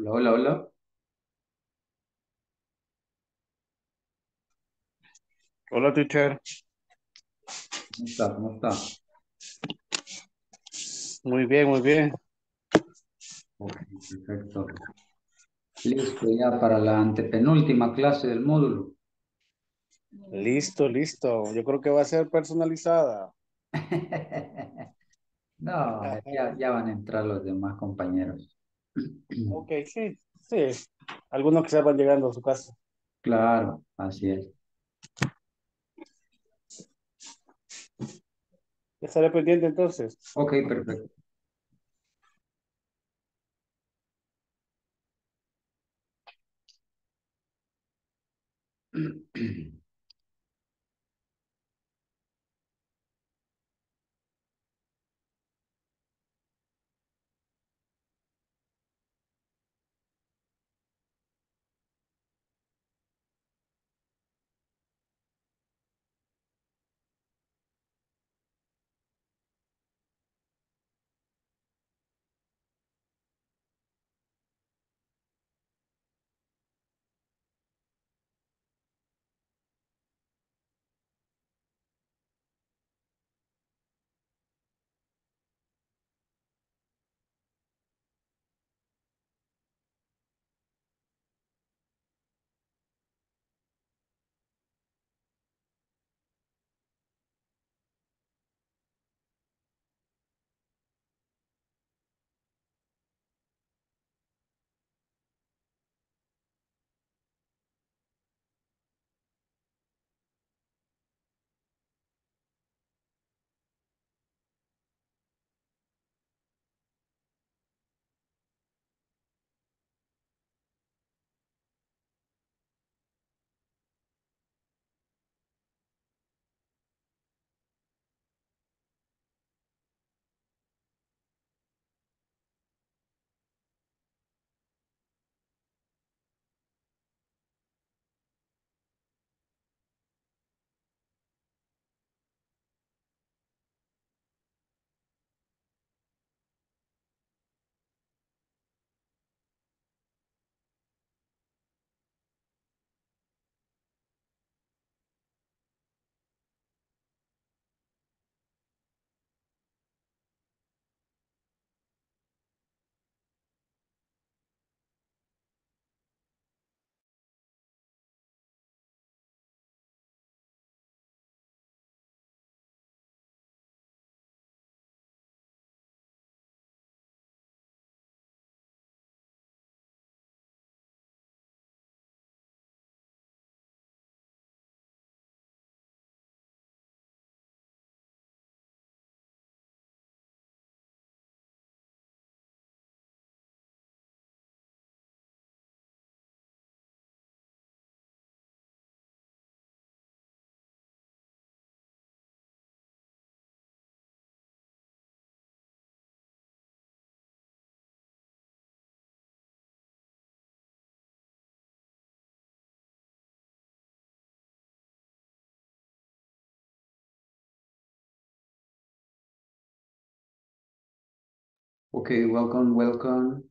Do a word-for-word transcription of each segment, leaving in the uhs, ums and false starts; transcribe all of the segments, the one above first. Hola, hola, hola. Hola, teacher. ¿Cómo está? ¿Cómo está? Muy bien, muy bien. Ok, perfecto. Listo ya para la antepenúltima clase del módulo. Listo, listo. Yo creo que va a ser personalizada. No, ya, ya van a entrar los demás compañeros. Ok, sí, sí. Algunos quizás van llegando a su casa. Claro, así es. Estaré pendiente entonces. Ok, perfecto. Ok, welcome, welcome.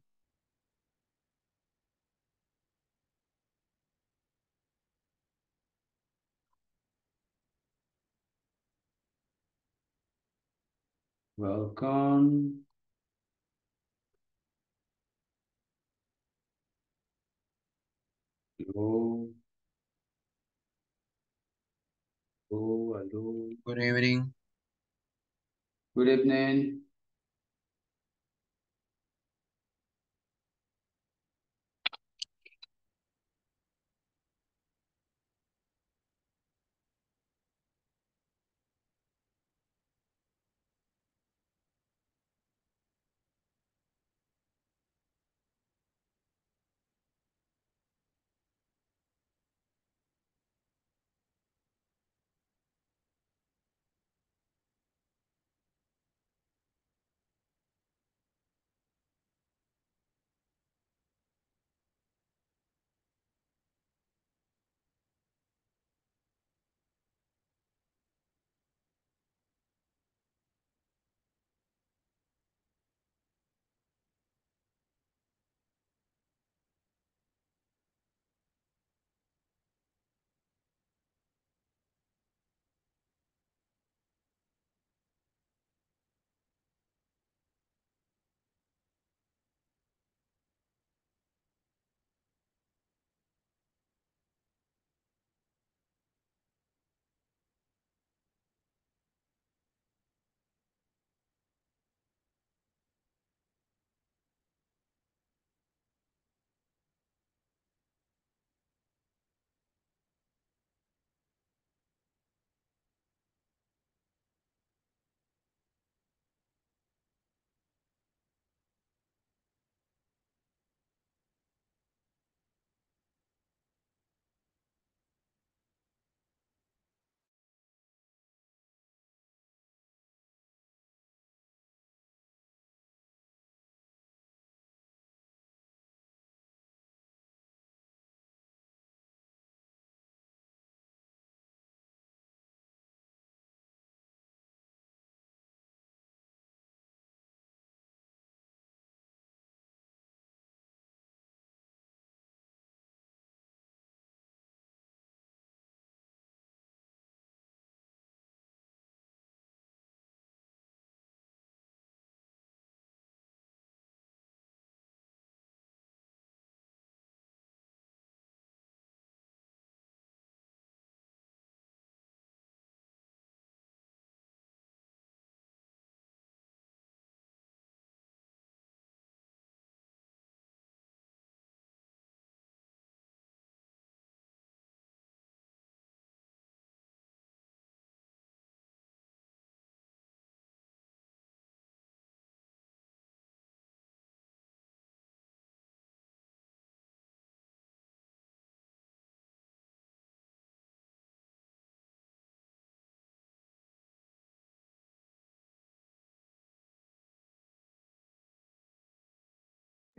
Welcome. Hello, hello, hello. Good evening. Good evening.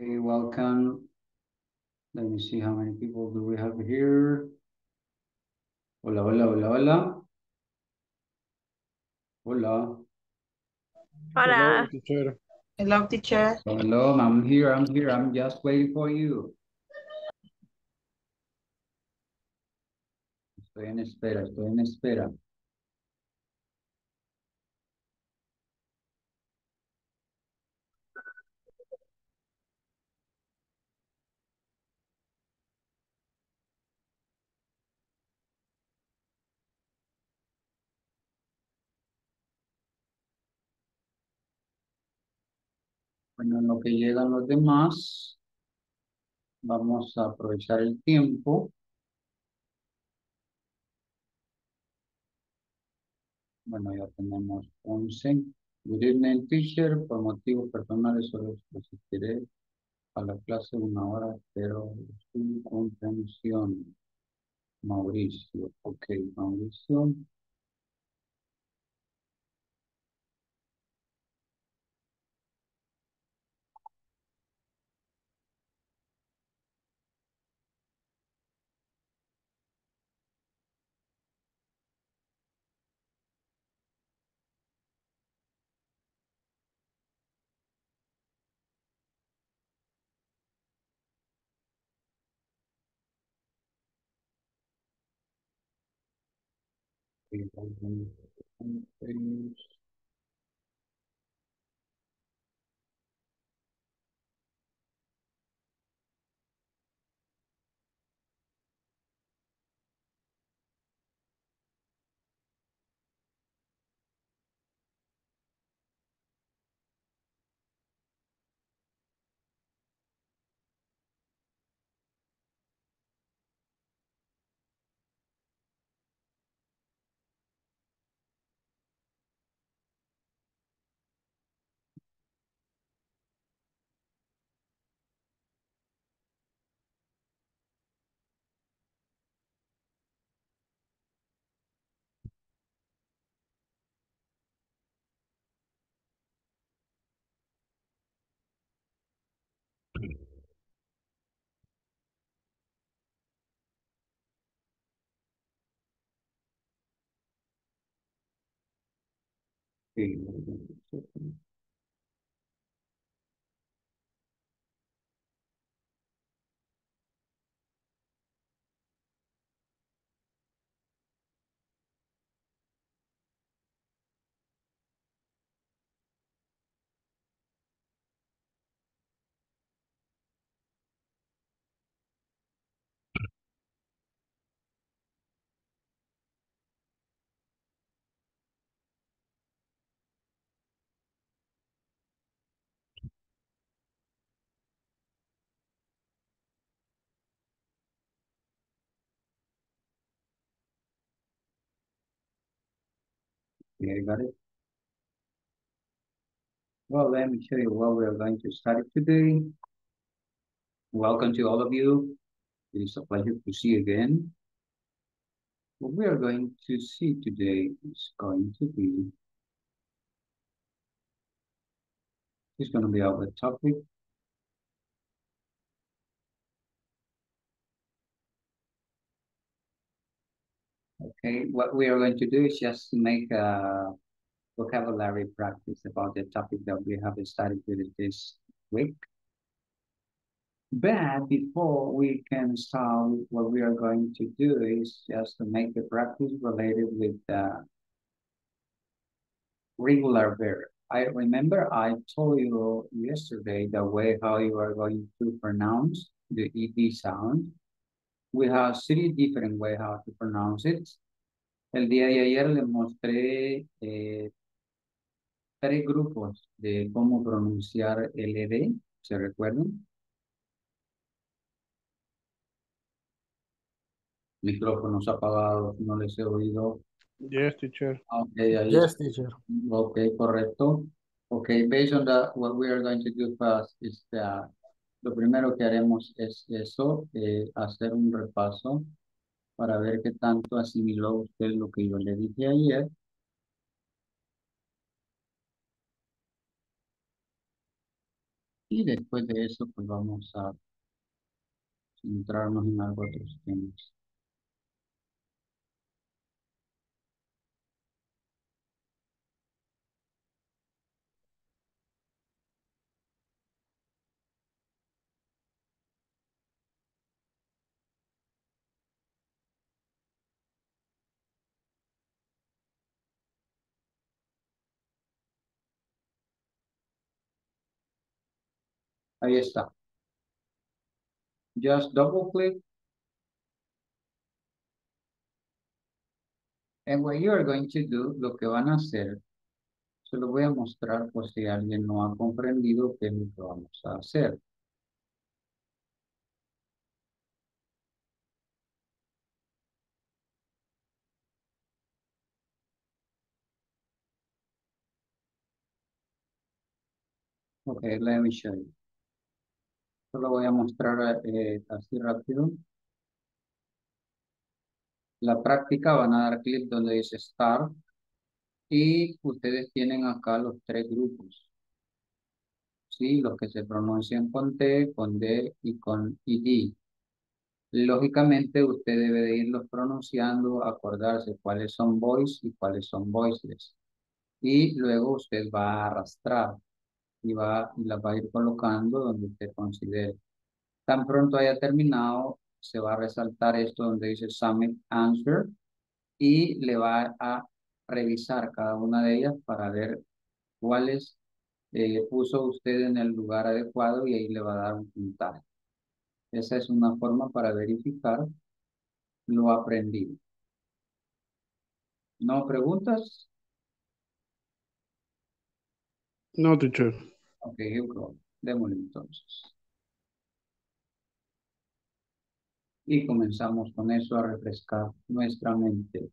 Okay, welcome. Let me see how many people do we have here. Hola, hola, hola, hola. Hola. Hola. Hello, teacher. Hello, teacher. Hello, I'm here, I'm here. I'm just waiting for you. Estoy en espera, estoy en espera. Bueno, en lo que llegan los demás, vamos a aprovechar el tiempo. Bueno, ya tenemos once. Good evening, teacher. Por motivos personales solo asistiré a la clase una hora, pero sin comprensión. Mauricio. Ok, Mauricio. Sí. Yeah, I got it. Well, let me show you what we are going to study today. Welcome to all of you. It is a pleasure to see you again. What we are going to see today is going to be, it's going to be our topic. Okay, what we are going to do is just make a vocabulary practice about the topic that we have studied this week. But before we can start, what we are going to do is just to make a practice related with the regular verb. I remember I told you yesterday the way how you are going to pronounce the E D sound. We have three different ways how to pronounce it. El día de ayer les mostré eh, tres grupos de cómo pronunciar L D, ¿se recuerdan? Micrófonos apagados, no les he oído. Yes, teacher. Okay, I, yes, teacher. Okay, correcto. Okay, based on that, what we are going to do first is that lo primero que haremos es eso, eh, hacer un repaso para ver qué tanto asimiló usted lo que yo le dije ayer. Y después de eso, pues vamos a centrarnos en algo de otros temas. Ahí está. Just double click. And what you are going to do, lo que van a hacer, se lo voy a mostrar por si alguien no ha comprendido qué es lo que vamos a hacer. Okay, let me show you. Solo voy a mostrar eh, así rápido. La práctica, van a dar clic donde dice Start. Y ustedes tienen acá los tres grupos. Sí, los que se pronuncian con T, con D y con I D. Lógicamente usted debe de irlos pronunciando, acordarse cuáles son voice y cuáles son voiceless. Y luego usted va a arrastrar. Y va, las va a ir colocando donde usted considere. Tan pronto haya terminado, se va a resaltar esto donde dice Summit Answer y le va a revisar cada una de ellas para ver cuáles eh, puso usted en el lugar adecuado y ahí le va a dar un puntaje. Esa es una forma para verificar lo aprendido. ¿No preguntas? No, teacher. Ok, you go. Démosle entonces. Y comenzamos con eso a refrescar nuestra mente.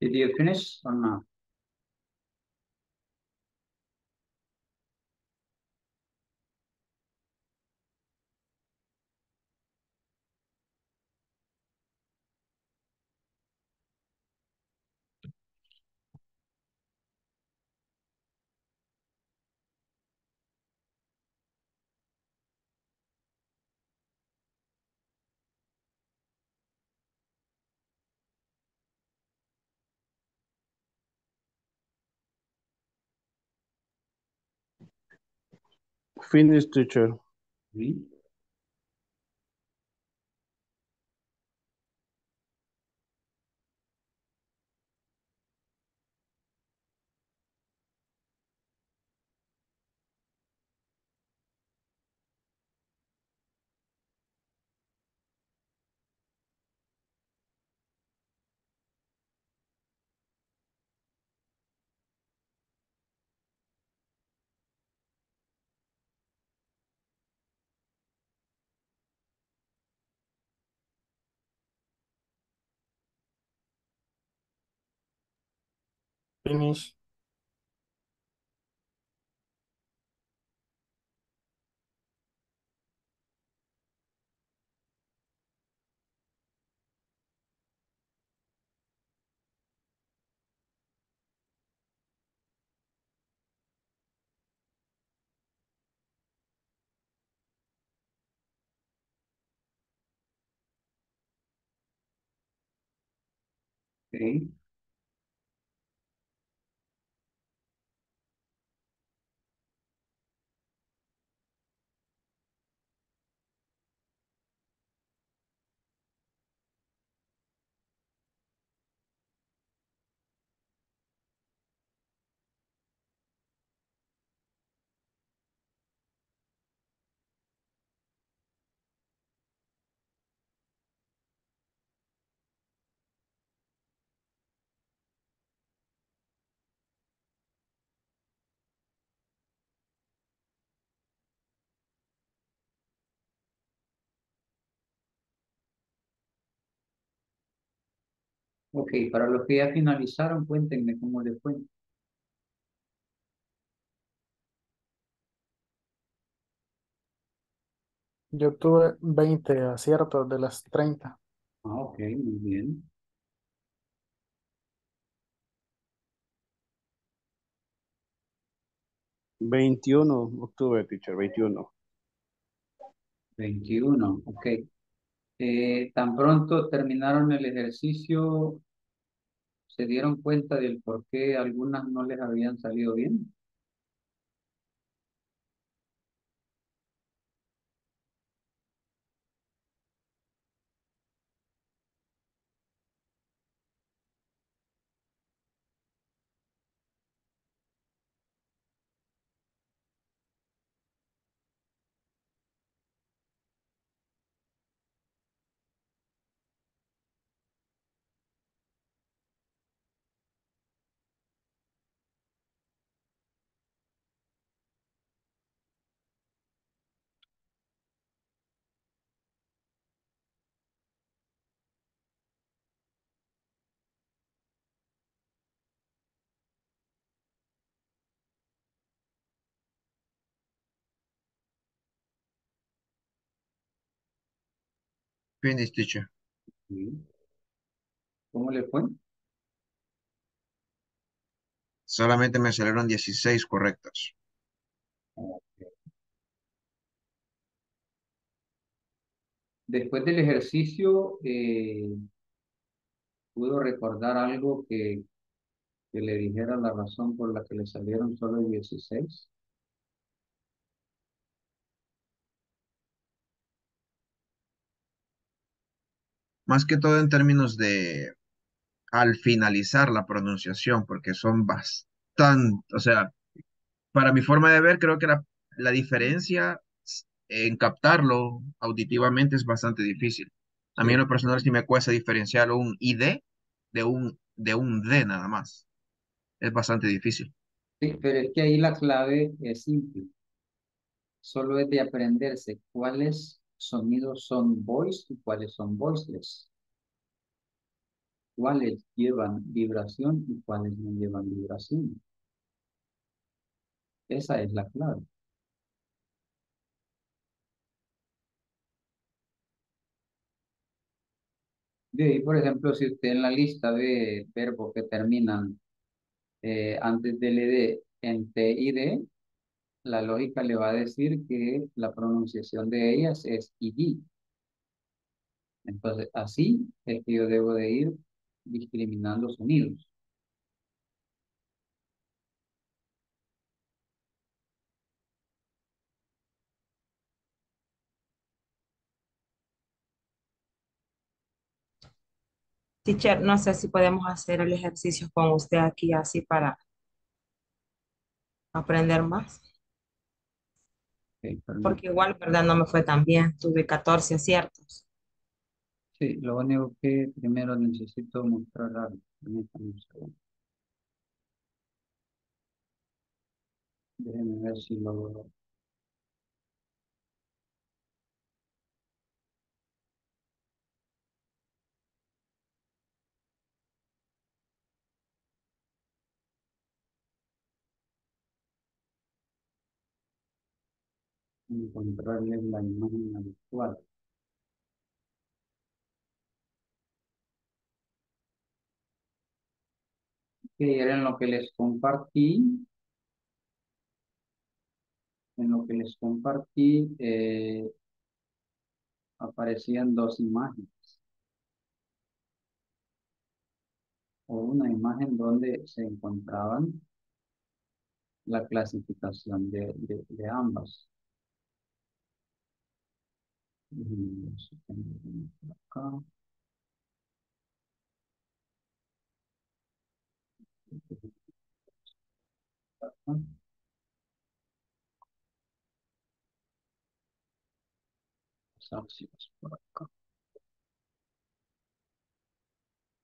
Did you finish or not? Finish, teacher. ¿Sí? Finish. Okay. Ok, para los que ya finalizaron, cuéntenme cómo les fue. Yo tuve veinte aciertos de las treinta. Ah, ok, muy bien. veintiuno obtuve, teacher, veintiuno. veintiuno, ok. Eh, tan pronto terminaron el ejercicio, ¿se dieron cuenta del por qué algunas no les habían salido bien? Finish, teacher. Sí. ¿Cómo les fue? Solamente me salieron dieciséis correctas. Después del ejercicio, eh, ¿pudo recordar algo que, que le dijera la razón por la que le salieron solo dieciséis? Más que todo en términos de al finalizar la pronunciación, porque son bastante, o sea, para mi forma de ver, creo que la, la diferencia en captarlo auditivamente es bastante difícil. A mí en lo personal sí me cuesta diferenciar un I D de un, de un D nada más. Es bastante difícil. Sí, pero es que ahí la clave es simple. Solo es de aprenderse cuáles sonidos son voiced y cuáles son voiceless. cuáles llevan vibración y cuáles no llevan vibración. Esa es la clave. Y por ejemplo, si usted en la lista de verbos que terminan eh, antes del ed en t y d, la lógica le va a decir que la pronunciación de ellas es id. Entonces, así es que yo debo de ir discriminando sonidos. Teacher, no sé si podemos hacer el ejercicio con usted aquí así para aprender más. Okay, porque igual, ¿verdad? No me fue tan bien. Tuve catorce aciertos. Sí, lo único que primero necesito mostrar algo. Permítame un segundo. Déjenme ver si lo... encontrarles la imagen habitual. Que era en lo que les compartí. En lo que les compartí eh, aparecían dos imágenes. O una imagen donde se encontraban la clasificación de, de, de ambas. Acá.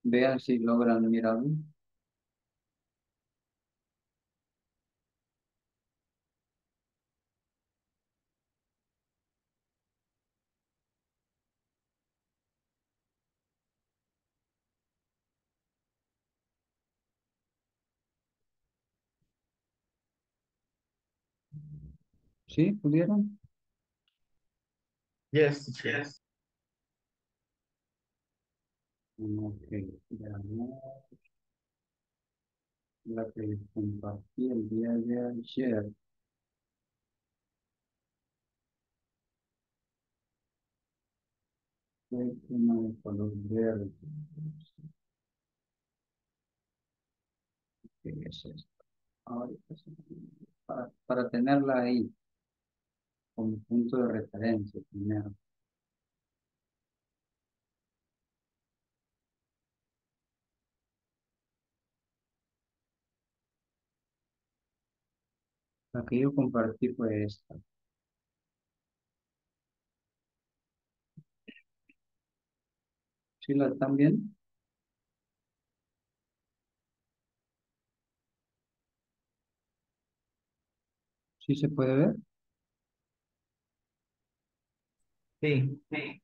Vean si logran mirar. ¿Sí? ¿Pudieron? Yes, yes. Ok, veamos la que les compartí el día de ayer. Fue una de color verde. ¿Qué es esto? Ahorita se para, para tenerla ahí como punto de referencia primero. La que yo compartí fue esta. ¿Sí la están viendo? ¿Sí se puede ver? Sí, sí.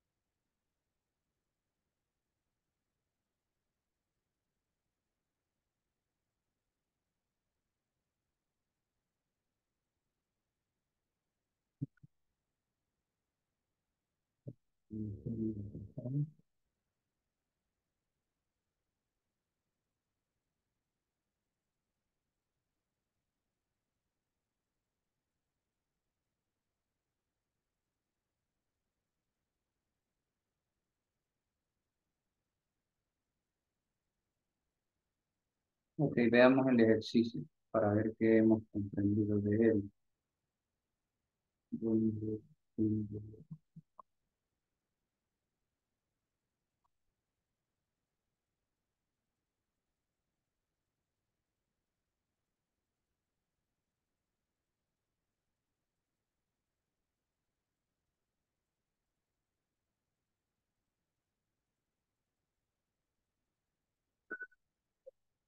Ok, veamos el ejercicio para ver qué hemos comprendido de él.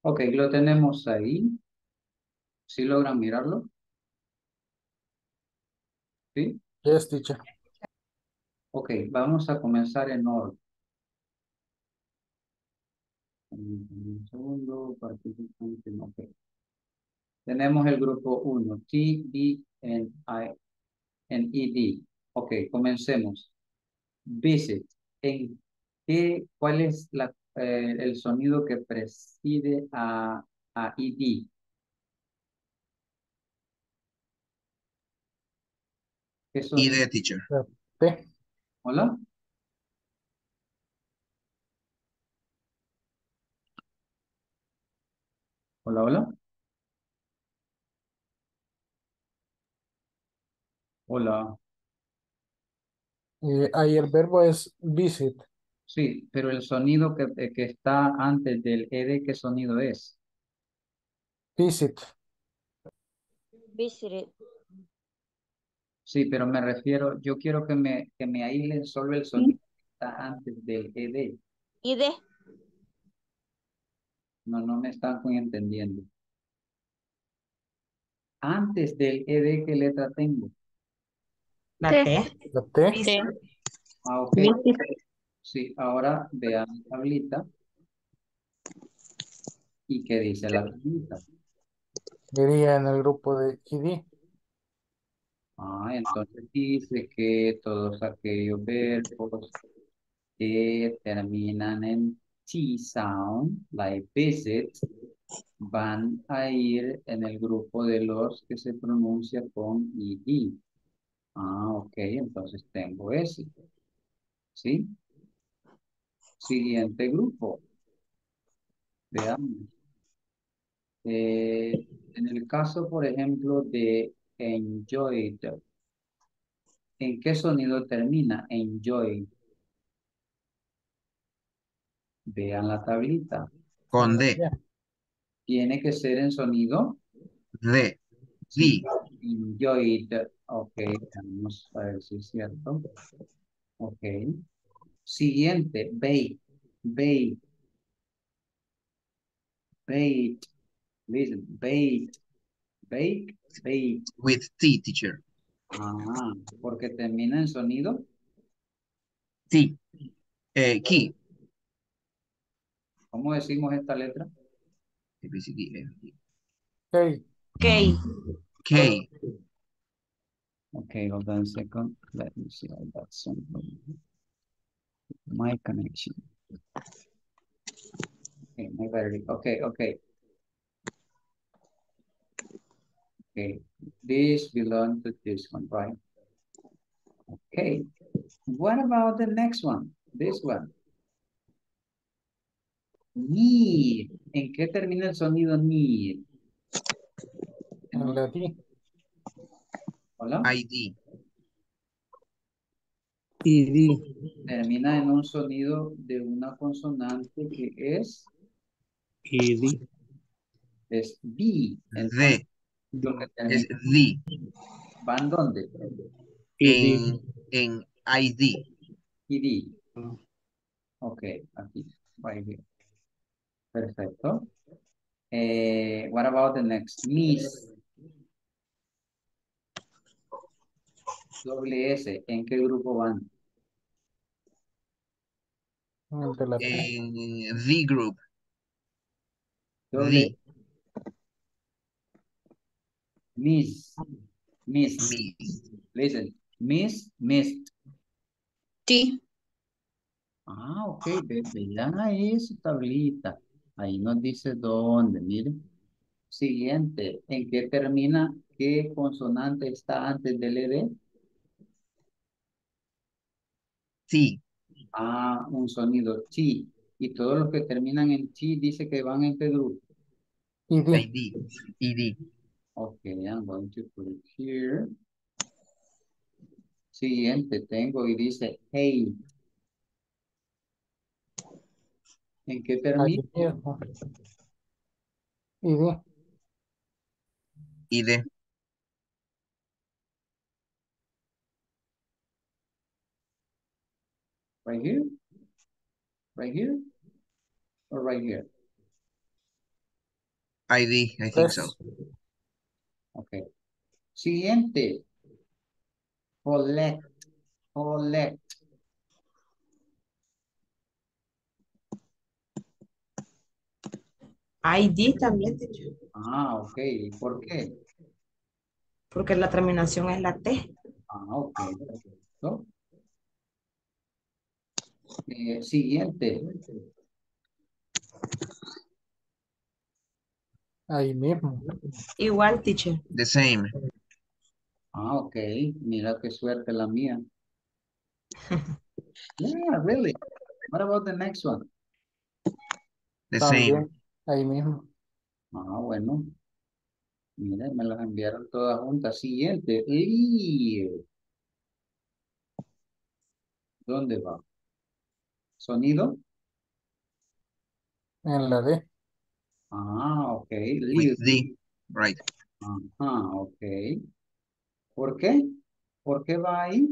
Ok, lo tenemos ahí. ¿Sí logran mirarlo? ¿Sí? Yes, teacher. Ok, vamos a comenzar en orden. Un segundo, participante, ok. Tenemos el grupo uno, T E N I D. Ok, comencemos. Visit. ¿En qué, cuál es la, eh, el sonido que preside a, a I D? I D, teacher. ¿Qué? ¿Hola? Hola, hola. Hola. Eh, ahí el verbo es visit. Sí, pero el sonido que, que está antes del E D, ¿qué sonido es? Visit. Visit. Sí, pero me refiero, yo quiero que me, que me aíslen solo el sonido que está antes del E D. I D. No, no me están entendiendo. Antes del E D, ¿qué letra tengo? La T. La T. T. Ah, ok. Sí, ahora vean la tablita. ¿Y qué dice la tablita? Diría en el grupo de I D. Ah, entonces dice que todos aquellos verbos que terminan en T-sound, like visit, van a ir en el grupo de los que se pronuncia con I D. Ah, ok, entonces tengo ese. ¿Sí? Siguiente grupo. Veamos. Eh, en el caso, por ejemplo, de enjoyed, ¿en qué sonido termina enjoy? Vean la tablita. Con D. Tiene que ser en sonido D. Sí. Enjoyed. Ok, vamos a ver si es cierto. Ok. Siguiente, bait. Bait. Bait. Listen, bait. Bait. Bait. With T, teacher. Ah, porque termina en sonido T. Eh, key. ¿Cómo decimos esta letra? K. K. K. Okay, hold on a second. Let me see if that's something. My connection. Okay, my battery. Okay, okay. Okay, this belongs to this one, right? Okay. What about the next one? This one. Need. ¿En qué termina el sonido need? En la T. Hola. I D. I D. Termina en un sonido de una consonante que es I D. Es D. D. Es D. ¿Van dónde? En, en I D. I D. Ok, aquí. Right here. Perfecto. Eh, what about the next? Miss. Doble S. ¿En qué grupo van? En V group. Doble. Miss. Miss. Miss. Listen. Miss. Missed. T. Ah, ok. Vean ahí su tablita. Ahí nos dice dónde, miren. Siguiente, ¿en qué termina? ¿Qué consonante está antes del E D? T. Ah, un sonido T. Y todos los que terminan en T dice que van en qué grupo. I D. I D. Ok, I'm going to put it here. Siguiente, tengo y dice hey. ¿En qué termina? I D. I D. Right here? Right here? Or right here? I D, I think yes. So. Okay. Siguiente. Collect. Collect. I D también. Ah, ok. ¿Y por qué? Porque la terminación es la T. Ah, ok. Perfecto. Eh, siguiente. Ahí mismo. Igual, teacher. The same. Ah, ok. Mira qué suerte la mía. Yeah, really. What about the next one? The También, same. Ahí mismo. Ah, bueno. Mira, me las enviaron todas juntas. Siguiente. Live. ¿Dónde va? ¿Sonido? En la D. Ah, ok. Live. D. Right. Ajá, ok. ¿Por qué? ¿Por qué va ahí?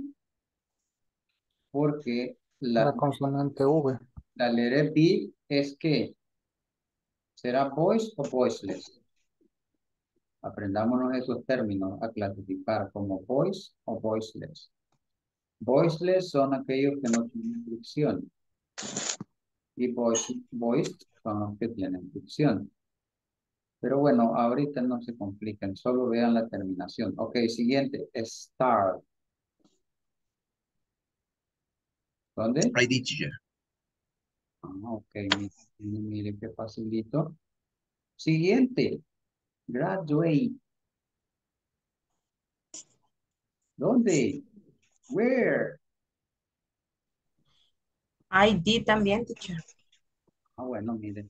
Porque la, la consonante V. La letra B es que será voice o voiceless. Aprendámonos esos términos a clasificar como voice o voiceless. Voiceless son aquellos que no tienen fricción. Y voice, voice son los que tienen fricción. Pero bueno, ahorita no se compliquen, solo vean la terminación. Ok, siguiente. Start. ¿Dónde? I D teacher. Ah, ok, mire, mire qué facilito. Siguiente. Graduate. ¿Dónde? Where? I D también, teacher. Ah, bueno, mire.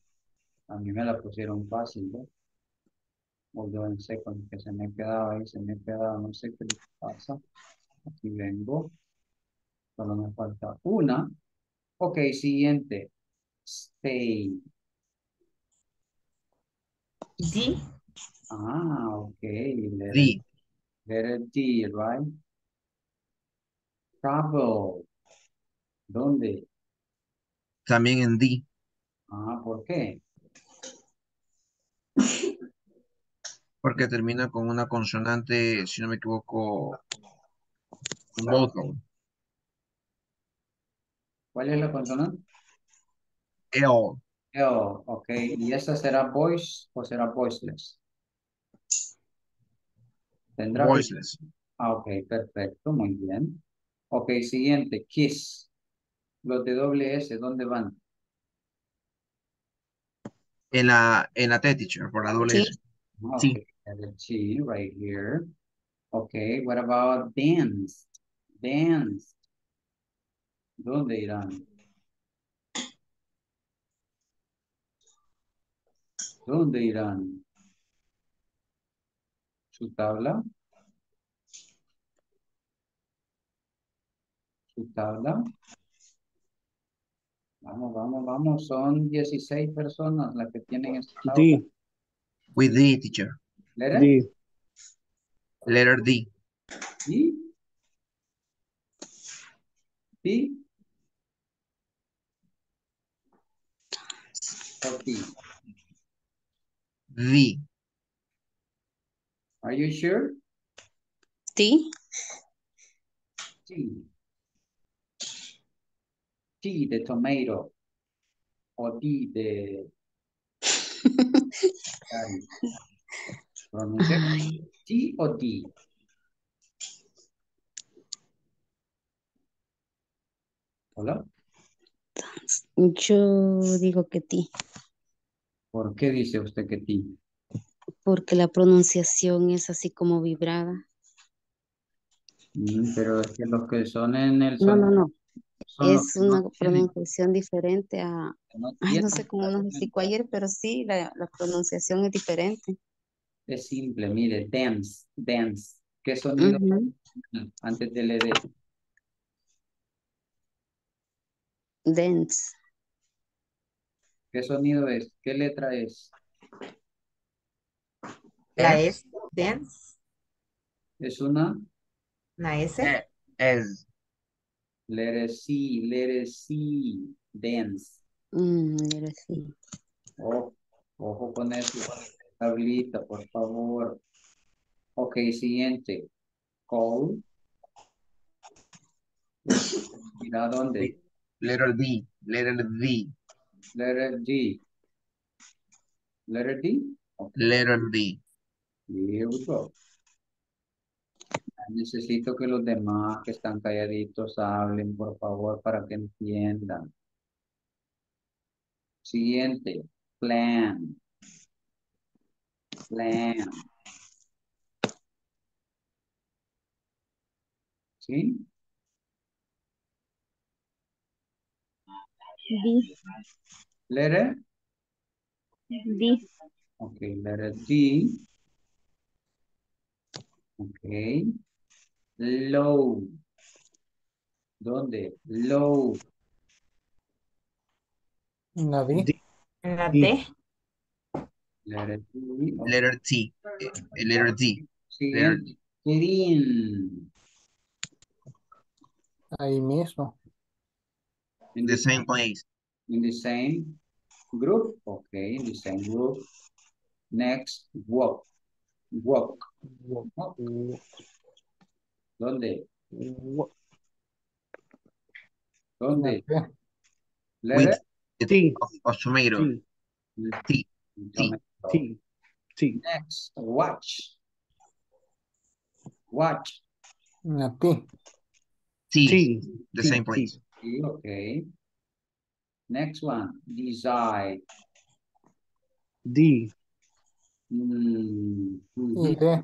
A mí me la pusieron fácil, ¿no? O yo en second, que se me quedaba ahí, se me quedaba, no sé qué pasa. Aquí vengo. Solo me falta una. Ok, siguiente. Stay. D. Ah, ok. Letter D. Letter D, right? Travel. ¿Dónde? También en D. Ah, ¿por qué? Porque termina con una consonante, si no me equivoco, vocal. ¿Cuál es la consonante? L. L, ok. ¿Y esa será voice o será voiceless? ¿Tendrá voiceless? Ah, ok, perfecto, muy bien. Ok, siguiente, kiss. Los de doble S, ¿dónde van? En la, en la T, teacher, por la doble S. Sí. Okay. Sí, right here. Ok, what about dance? Dance. ¿Dónde irán? ¿Dónde irán? ¿Su tabla? ¿Su tabla? Vamos, vamos, vamos. Son dieciséis personas las que tienen esta tabla. D. With D, teacher. ¿Letter? D. Letter D. ¿D? ¿D? Okay. V. Are you sure? T. T. T de tomato. O T de... T o T. Hola. Yo digo que T. ¿Por qué dice usted que ti? Porque la pronunciación es así como vibrada. Mm, pero es que los que son en el... No, no, no. Es una pronunciación diferente a... No, ay, no sé cómo nos explicó ayer, pero sí, la, la pronunciación es diferente. Es simple, mire, dance, dance. ¿Qué sonido? Uh-huh. Antes de le de. Dance. ¿Qué sonido es? ¿Qué letra es? La S. Dance. ¿Es una? La S. Es. Letter C, letter C. Dance. Mm, letter C. Oh, ojo con eso. Tablita, por favor. Ok, siguiente. Call. Mira dónde. Letter D. Letter D. Letter D. Letter D? Okay. Letter D. Here we go. Necesito que los demás que están calladitos hablen, por favor, para que entiendan. Siguiente. Plan. Plan. ¿Sí? This. Letter? This. Okay, letter D. Okay. Low. ¿Dónde? Low. Una B. Una D. Letter D. Okay. Letter T. Letter D. Letter D. Green. Ahí mismo. In the same place. In the same group. Okay, in the same group. Next, walk. Walk. Walk. ¿Dónde? Walk. ¿Dónde? Letter? T. Of tomato. T. T. T. T. Next, watch. Watch. Una T. T. T. The T. Same place. Okay. Next one. Decide. D. Mm -hmm. Okay.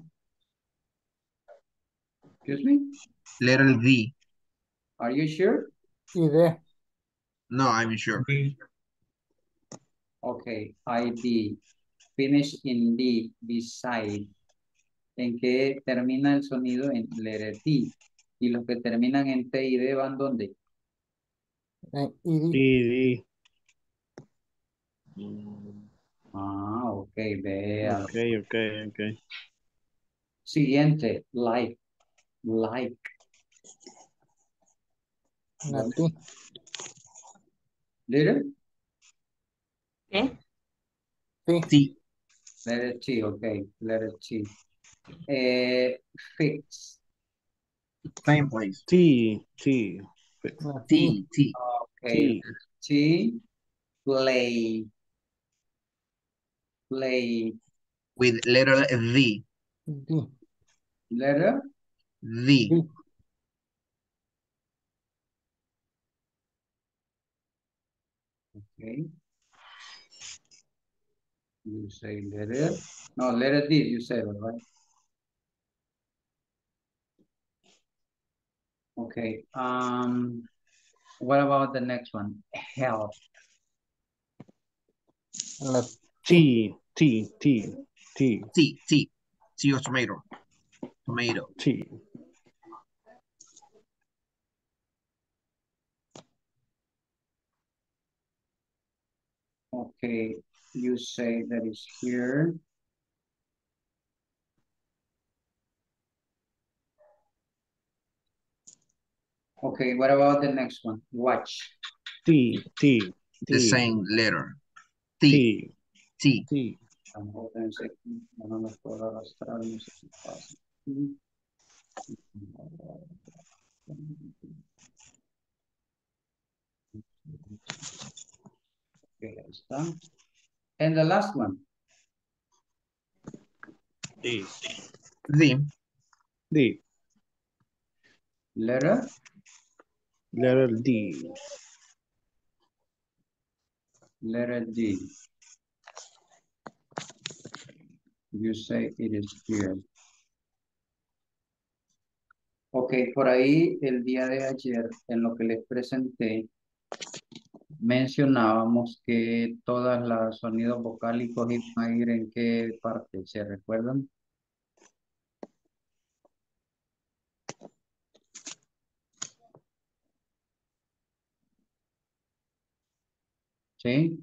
Excuse me? Letter D. Are you sure? Either. No, I'm sure. D. Okay. I D. Finish in D. Decide. ¿En qué termina el sonido? En letter D. Y los que terminan en T y D van ¿dónde? I D. Ah, ok, vea. Ok, ok, ok. Siguiente, like. Like. ¿Letter? ¿Eh? Sí. Sí. Letter T, ok. Letter T. Eh, fix. Same place. T, T. T, T. Okay. T. Play. Play. With letter V. D. Letter? V. D. Okay. You say letter? No, letter D, you say, right? Okay, um, what about the next one? Help. T, T, T, T. T, T, T or tomato. Tomato. T. Okay, you say that is here. Okay, what about the next one? Watch. T, T. T. The same letter. T, T. T. Okay, ahí está. And the last one. D. D. D. Letter? Letter D. Letter D. You say it is here. Ok, por ahí el día de ayer, en lo que les presenté, mencionábamos que todas las sonidos vocálicos iban a ir en qué parte, ¿se recuerdan? ¿Sí?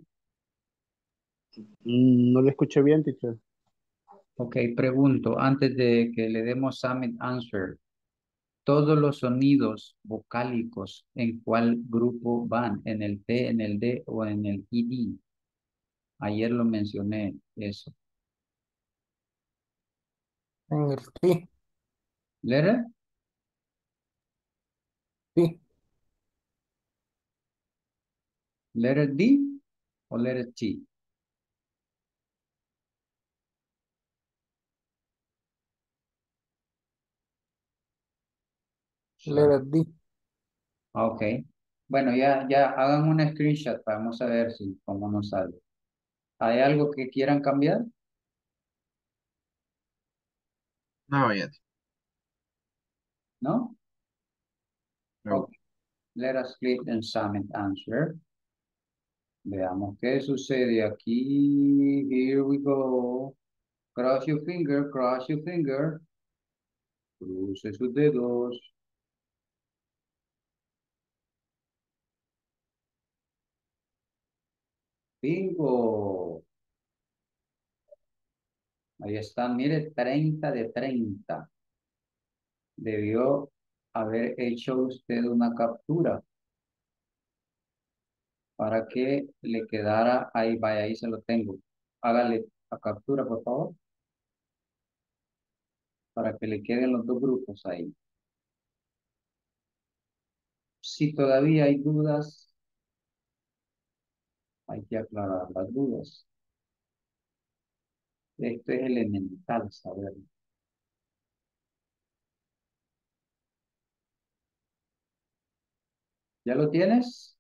No lo escuché bien, teacher. Ok, pregunto, antes de que le demos summit answer, todos los sonidos vocálicos, ¿en cuál grupo van? ¿En el T, en el D o en el I D? Ayer lo mencioné, eso. En el T. ¿Letter? T. ¿Letter D? Letter T. Letter D. Ok. Bueno, ya, ya hagan una screenshot. Vamos a ver si cómo nos sale. ¿Hay algo que quieran cambiar? No, ya. ¿No? No. Okay. Let us click and submit answer. Veamos qué sucede aquí. Here we go. Cross your finger, cross your finger. Cruce sus dedos. Bingo. Ahí está, mire, treinta de treinta. Debió haber hecho usted una captura para que le quedara ahí, vaya, ahí se lo tengo. Hágale a captura, por favor, para que le queden los dos grupos ahí. Si todavía hay dudas, hay que aclarar las dudas. Esto es elemental saberlo. ¿Ya lo tienes?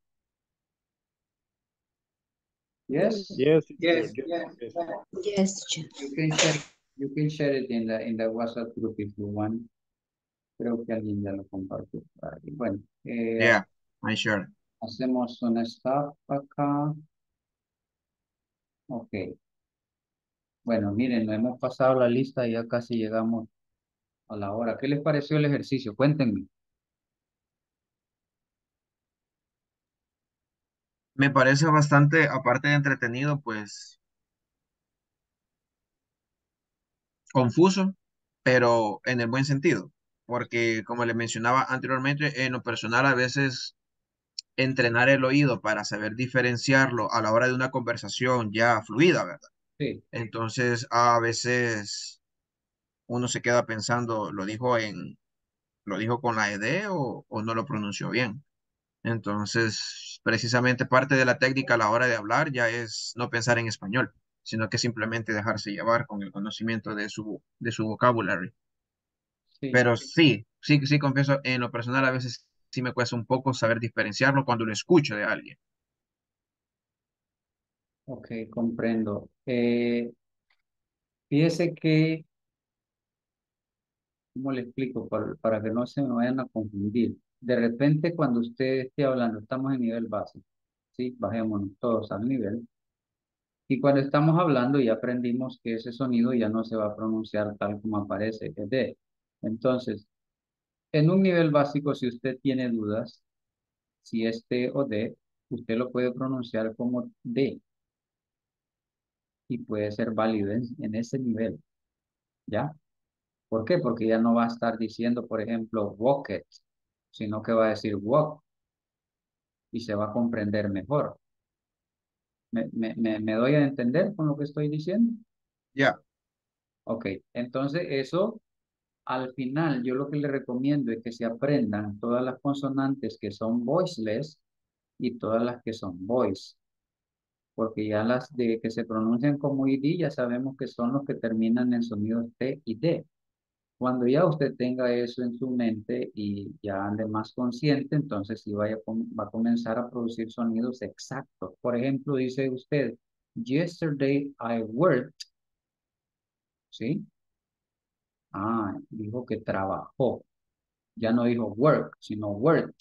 Yes? Yes. Yes. Yes. Yes. You can share, you can share it in the, in the WhatsApp group if you want. Creo que alguien ya lo compartió. Bueno. Eh, yeah, I'm sure. Hacemos un stop acá. Ok. Bueno, miren, nos hemos pasado la lista y ya casi llegamos a la hora. ¿Qué les pareció el ejercicio? Cuéntenme. Me parece bastante, aparte de entretenido, pues, confuso, pero en el buen sentido. Porque, como les mencionaba anteriormente, en lo personal a veces entrenar el oído para saber diferenciarlo a la hora de una conversación ya fluida, ¿verdad? Sí. Entonces, a veces uno se queda pensando, ¿lo dijo en, lo dijo con la E D o, o no lo pronunció bien? Entonces, precisamente parte de la técnica a la hora de hablar ya es no pensar en español, sino que simplemente dejarse llevar con el conocimiento de su, de su vocabulario. Sí. Pero sí, sí, sí confieso, en lo personal a veces sí me cuesta un poco saber diferenciarlo cuando lo escucho de alguien. Ok, comprendo. Eh, fíjese que, ¿cómo le explico? Para, para que no se me vayan a confundir. De repente, cuando usted esté hablando, estamos en nivel base, ¿sí? Bajémonos todos al nivel. Y cuando estamos hablando, ya aprendimos que ese sonido ya no se va a pronunciar tal como aparece, es de. Entonces, en un nivel básico, si usted tiene dudas, si es T o D, usted lo puede pronunciar como D. Y puede ser válido en, en ese nivel, ¿ya? ¿Por qué? Porque ya no va a estar diciendo, por ejemplo, bucket, sino que va a decir walk y se va a comprender mejor. ¿Me, me, me, me doy a entender con lo que estoy diciendo? Ya. Yeah. Ok, entonces eso, al final, yo lo que le recomiendo es que se aprendan todas las consonantes que son voiceless y todas las que son voice. Porque ya las de que se pronuncian como I D ya sabemos que son los que terminan en sonidos T y D. Cuando ya usted tenga eso en su mente y ya ande más consciente, entonces sí vaya, va a comenzar a producir sonidos exactos. Por ejemplo, dice usted, yesterday I worked. ¿Sí? Ah, dijo que trabajó. Ya no dijo work, sino worked.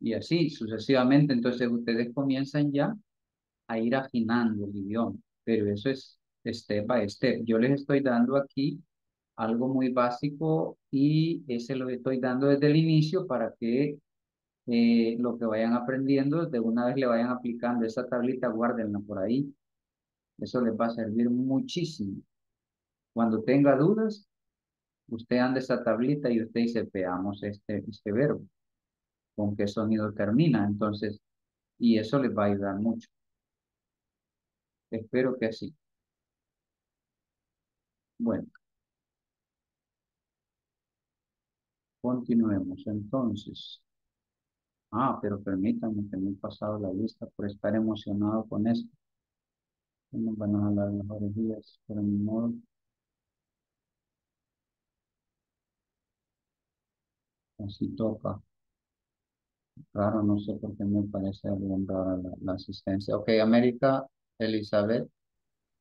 Y así sucesivamente, entonces ustedes comienzan ya a ir afinando el idioma. Pero eso es step by step. Yo les estoy dando aquí algo muy básico y ese lo estoy dando desde el inicio para que eh, lo que vayan aprendiendo, de una vez le vayan aplicando esa tablita, guárdenla por ahí. Eso les va a servir muchísimo. Cuando tenga dudas, usted anda esa tablita y usted dice, veamos este, este verbo, con qué sonido termina. Entonces, y eso les va a ayudar mucho. Espero que así. Bueno. Continuemos entonces. Ah, pero permítanme que me he pasado la lista por estar emocionado con esto. No van a hablar mejores días, pero ni modo. Así toca. Claro, no sé por qué me parece bien rara la, la asistencia. Ok, América, Elizabeth.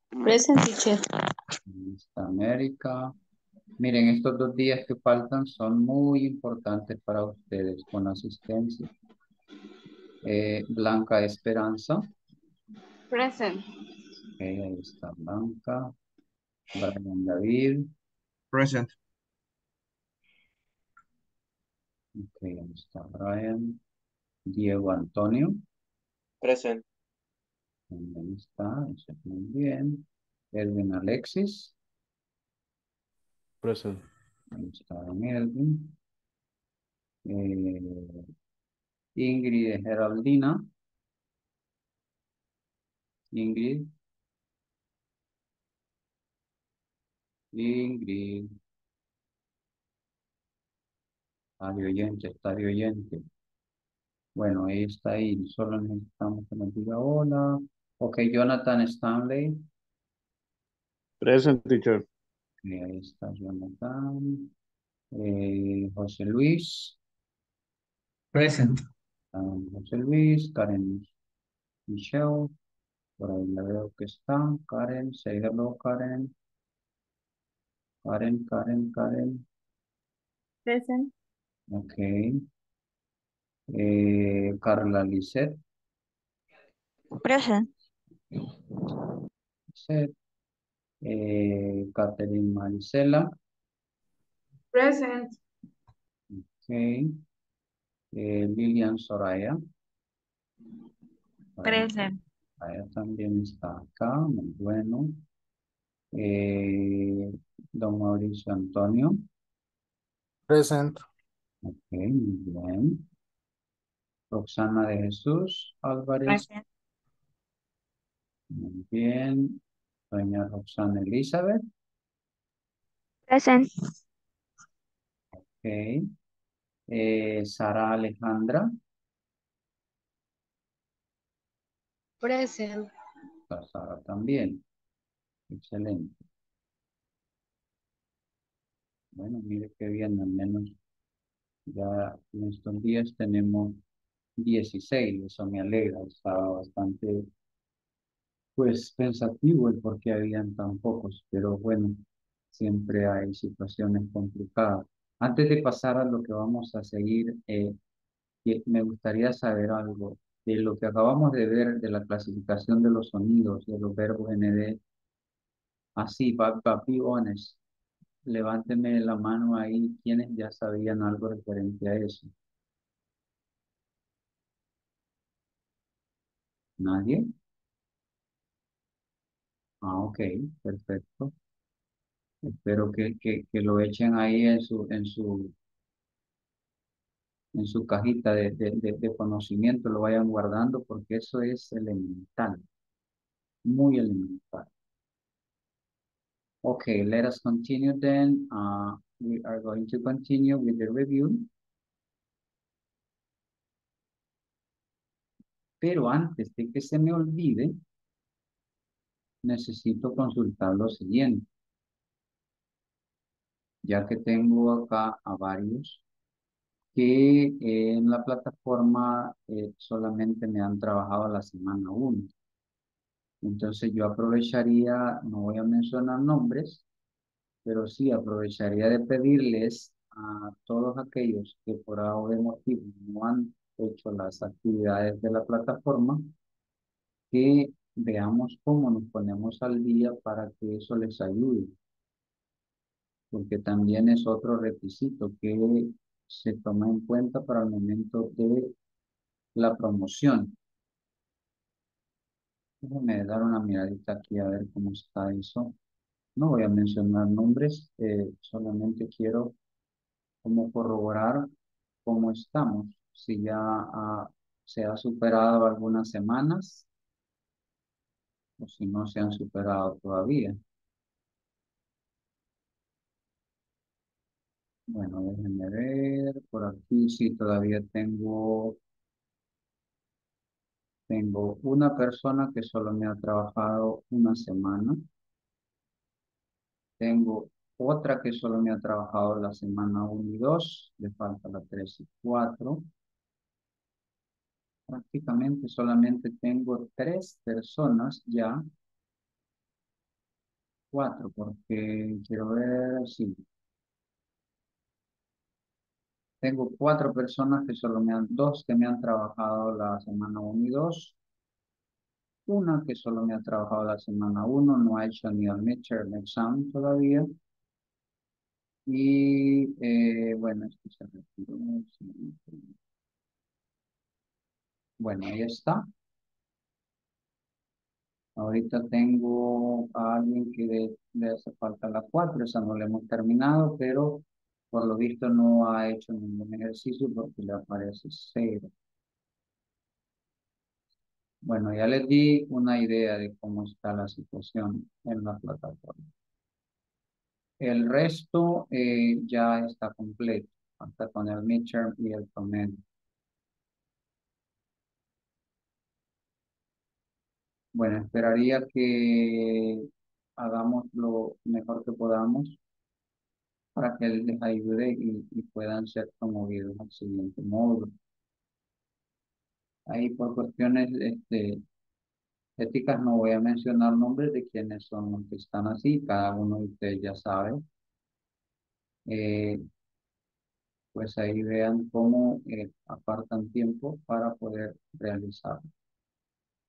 Present, teacher. Lista, América. Miren, estos dos días que faltan son muy importantes para ustedes con la asistencia. Eh, Blanca Esperanza. Present. Ok, ahí está Blanca. Brian David. Present. Ok, ahí está Brian. Diego Antonio. Present. Ahí está, eso es muy bien. Edwin Alexis. Present. Ahí está Edwin. Eh, Ingrid Geraldina. Ingrid. Ingrid. Está de oyente, está de oyente. Bueno, ahí está ahí. Solo necesitamos que nos diga hola. Ok, Jonathan Stanley. Present, teacher. Y ahí está Jonathan. Eh, José Luis. Present. Um, José Luis, Karen Michelle. Por ahí la veo que está. Karen, say hello, Karen. Karen, Karen, Karen. Present. Ok. Eh, Carla Lisset. Present. Lisset. Eh, Catherine Maricela. Present. Ok. Eh, Lilian Soraya. Present. Ella también está acá, muy bueno. Eh, don Mauricio Antonio. Present. Ok, muy bien. Roxana de Jesús Álvarez. Present. Muy bien. Doña Roxana Elizabeth. Present. Ok. Eh, Sara Alejandra. Present. Sara también. Excelente. Bueno, mire qué bien, al menos ya en estos días tenemos dieciséis, eso me alegra. Estaba bastante, pues, pensativo el por qué habían tan pocos, pero bueno, siempre hay situaciones complicadas. Antes de pasar a lo que vamos a seguir, eh, me gustaría saber algo de lo que acabamos de ver de la clasificación de los sonidos, de los verbos N D. Así, papiones, levánteme la mano ahí quienes ya sabían algo referente a eso. ¿Nadie? Ah, ok, perfecto. Espero que, que, que lo echen ahí en su, en su, en su cajita de, de, de, de conocimiento, lo vayan guardando porque eso es elemental, muy elemental. Okay, let us continue then. Uh, we are going to continue with the review. Pero antes de que se me olvide, necesito consultar lo siguiente. Ya que tengo acá a varios que eh, en la plataforma eh, solamente me han trabajado la semana uno. Entonces yo aprovecharía, no voy a mencionar nombres, pero sí aprovecharía de pedirles a todos aquellos que por algún motivo no han hecho las actividades de la plataforma, que veamos cómo nos ponemos al día para que eso les ayude. Porque también es otro requisito que se toma en cuenta para el momento de la promoción. Déjenme dar una miradita aquí a ver cómo está eso. No voy a mencionar nombres, eh, solamente quiero como corroborar cómo estamos. Si ya ha, se ha superado algunas semanas o si no se han superado todavía. Bueno, déjenme ver. Por aquí sí todavía tengo... Tengo una persona que solo me ha trabajado una semana. Tengo Otra que solo me ha trabajado la semana uno y dos, le falta la tres y cuatro. Prácticamente solamente tengo tres personas ya. Cuatro, porque quiero ver si... Sí. Tengo cuatro personas que solo me han... Dos que me han trabajado la semana uno y dos. Una que solo me ha trabajado la semana uno, no ha hecho ni el midterm exam todavía. Y eh, bueno, esto se retiró. Bueno, ahí está. Ahorita tengo a alguien que le hace falta la cuatro, esa no la hemos terminado, pero por lo visto no ha hecho ningún ejercicio porque le aparece cero. Bueno, ya les di una idea de cómo está la situación en la plataforma. El resto eh, ya está completo, hasta con el midterm y el promedio. Bueno, esperaría que hagamos lo mejor que podamos para que él les ayude y, y puedan ser promovidos al siguiente módulo. Ahí por cuestiones este, éticas no voy a mencionar nombres de quienes son los que están así, cada uno de ustedes ya sabe. Eh, pues ahí vean cómo eh, apartan tiempo para poder realizarlo.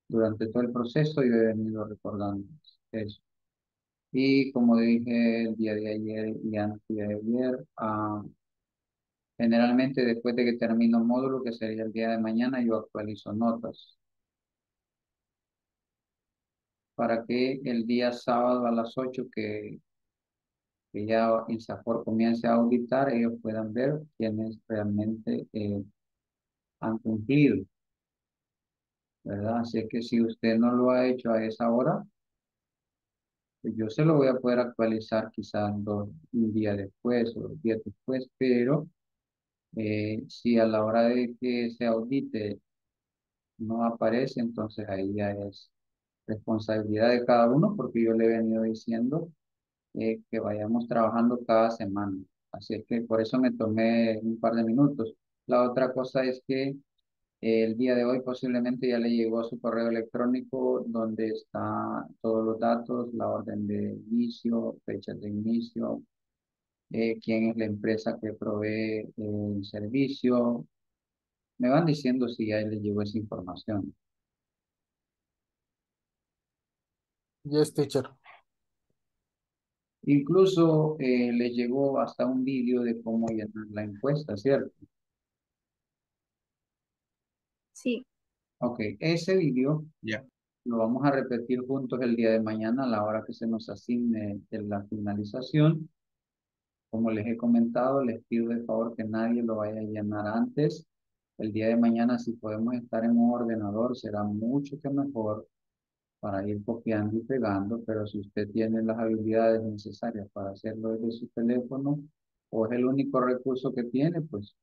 Durante todo el proceso yo he venido recordando eso. Y como dije el día de ayer y antes de ayer, ah, generalmente después de que termino el módulo, que sería el día de mañana, yo actualizo notas. Para que el día sábado a las ocho que, que ya Insafor comience a auditar, ellos puedan ver quiénes realmente eh, han cumplido, ¿verdad? Así que si usted no lo ha hecho a esa hora, pues yo se lo voy a poder actualizar quizás dos, un día después o dos días después, pero... Eh, si a la hora de que se audite no aparece, entonces ahí ya es responsabilidad de cada uno, porque yo le he venido diciendo eh, que vayamos trabajando cada semana. Así es que por eso me tomé un par de minutos. La otra cosa es que eh, el día de hoy posiblemente ya le llegó a su correo electrónico donde está todos los datos, la orden de inicio, fechas de inicio, Eh, quién es la empresa que provee eh, el servicio. Me van diciendo si ya les llegó esa información. Yes, teacher. Incluso eh, les llegó hasta un vídeo de cómo llenar la encuesta, ¿cierto? Sí. Ok, ese vídeo yeah. lo vamos a repetir juntos el día de mañana a la hora que se nos asigne en la finalización. Como les he comentado, les pido de favor que nadie lo vaya a llenar antes. El día de mañana, si podemos estar en un ordenador, será mucho que mejor para ir copiando y pegando, pero si usted tiene las habilidades necesarias para hacerlo desde su teléfono, o es el único recurso que tiene, pues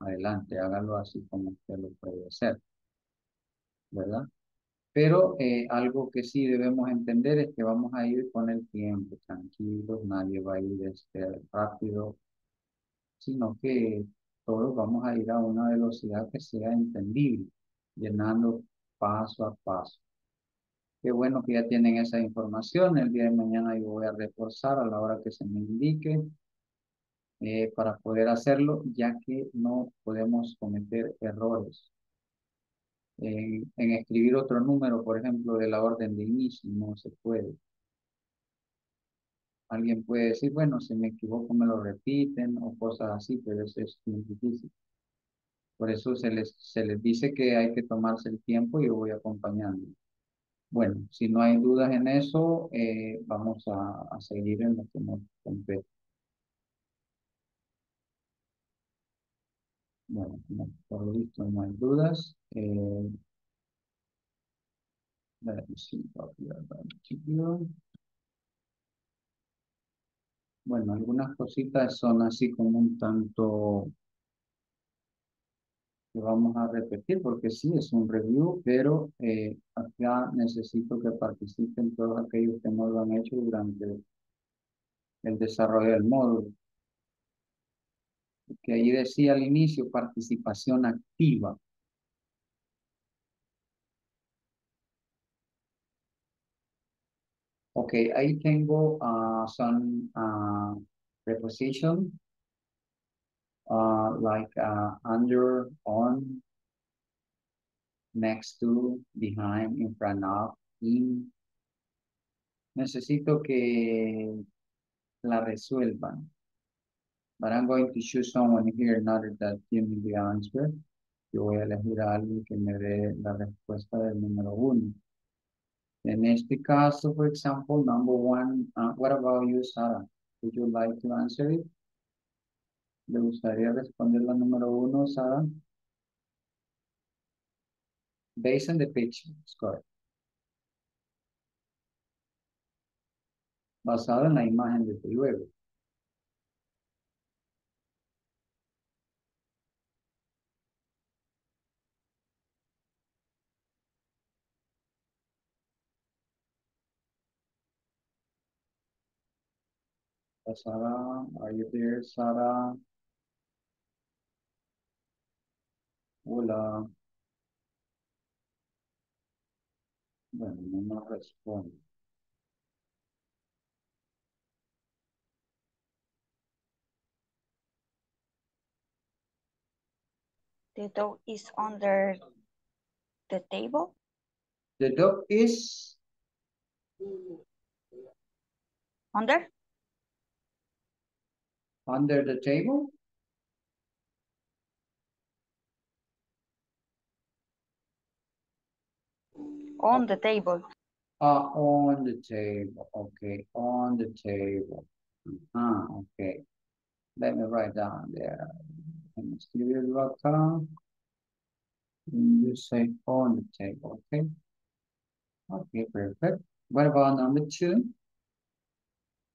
adelante, hágalo así como usted lo puede hacer, ¿verdad? Pero eh, algo que sí debemos entender es que vamos a ir con el tiempo, tranquilos, nadie va a ir este, rápido, sino que todos vamos a ir a una velocidad que sea entendible, llenando paso a paso. Qué bueno que ya tienen esa información, el día de mañana yo voy a reforzar a la hora que se me indique eh, para poder hacerlo, ya que no podemos cometer errores. En, en escribir otro número, por ejemplo, de la orden de inicio, no se puede. Alguien puede decir, bueno, si me equivoco me lo repiten o cosas así, pero eso es muy difícil. Por eso se les, se les dice que hay que tomarse el tiempo y yo voy acompañando. Bueno, si no hay dudas en eso, eh, vamos a, a seguir en lo que nos compete. Bueno, por lo visto no hay dudas. Eh, bueno, algunas cositas son así como un tanto que vamos a repetir porque sí es un review, pero eh, acá necesito que participen todos aquellos que no lo han hecho durante el desarrollo del módulo. Que ahí decía al inicio, participación activa. Ok, ahí tengo uh, some uh, prepositions uh, like uh, under, on, next to, behind, in front of, in. Necesito que la resuelvan. But I'm going to choose someone here in order that give me the answer. Yo voy a elegir a alguien que me dé la respuesta del número uno. En este caso, for example, number one, uh, what about you, Sara? Would you like to answer it? ¿Le gustaría responder la número uno, Sara? Based on the picture, score. Basado en la imagen desde luego. Sara, are you there, Sara? Hola. Bueno, no me responde. The dog is under the table. The dog is under. Under the table? On the table. Ah, on the table. Okay, on the table. Ah, okay. Let me write down there. And you say on the table, okay? Okay, perfect. What about number two?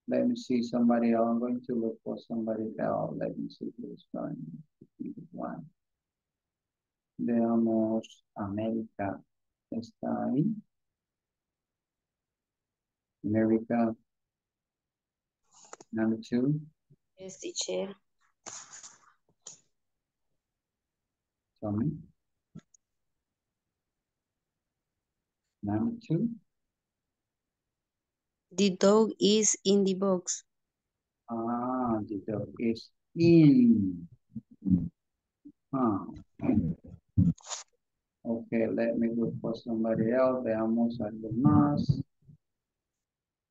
Let me see somebody else. I'm going to look for somebody else. Let me see who's going to be the one. Veamos, América está ahí. América. Number two. Yes, teacher. Tell me. Number two. The dog is in the box. Ah, the dog is in. Ah. Okay, let me look for somebody else. Veamos algo más.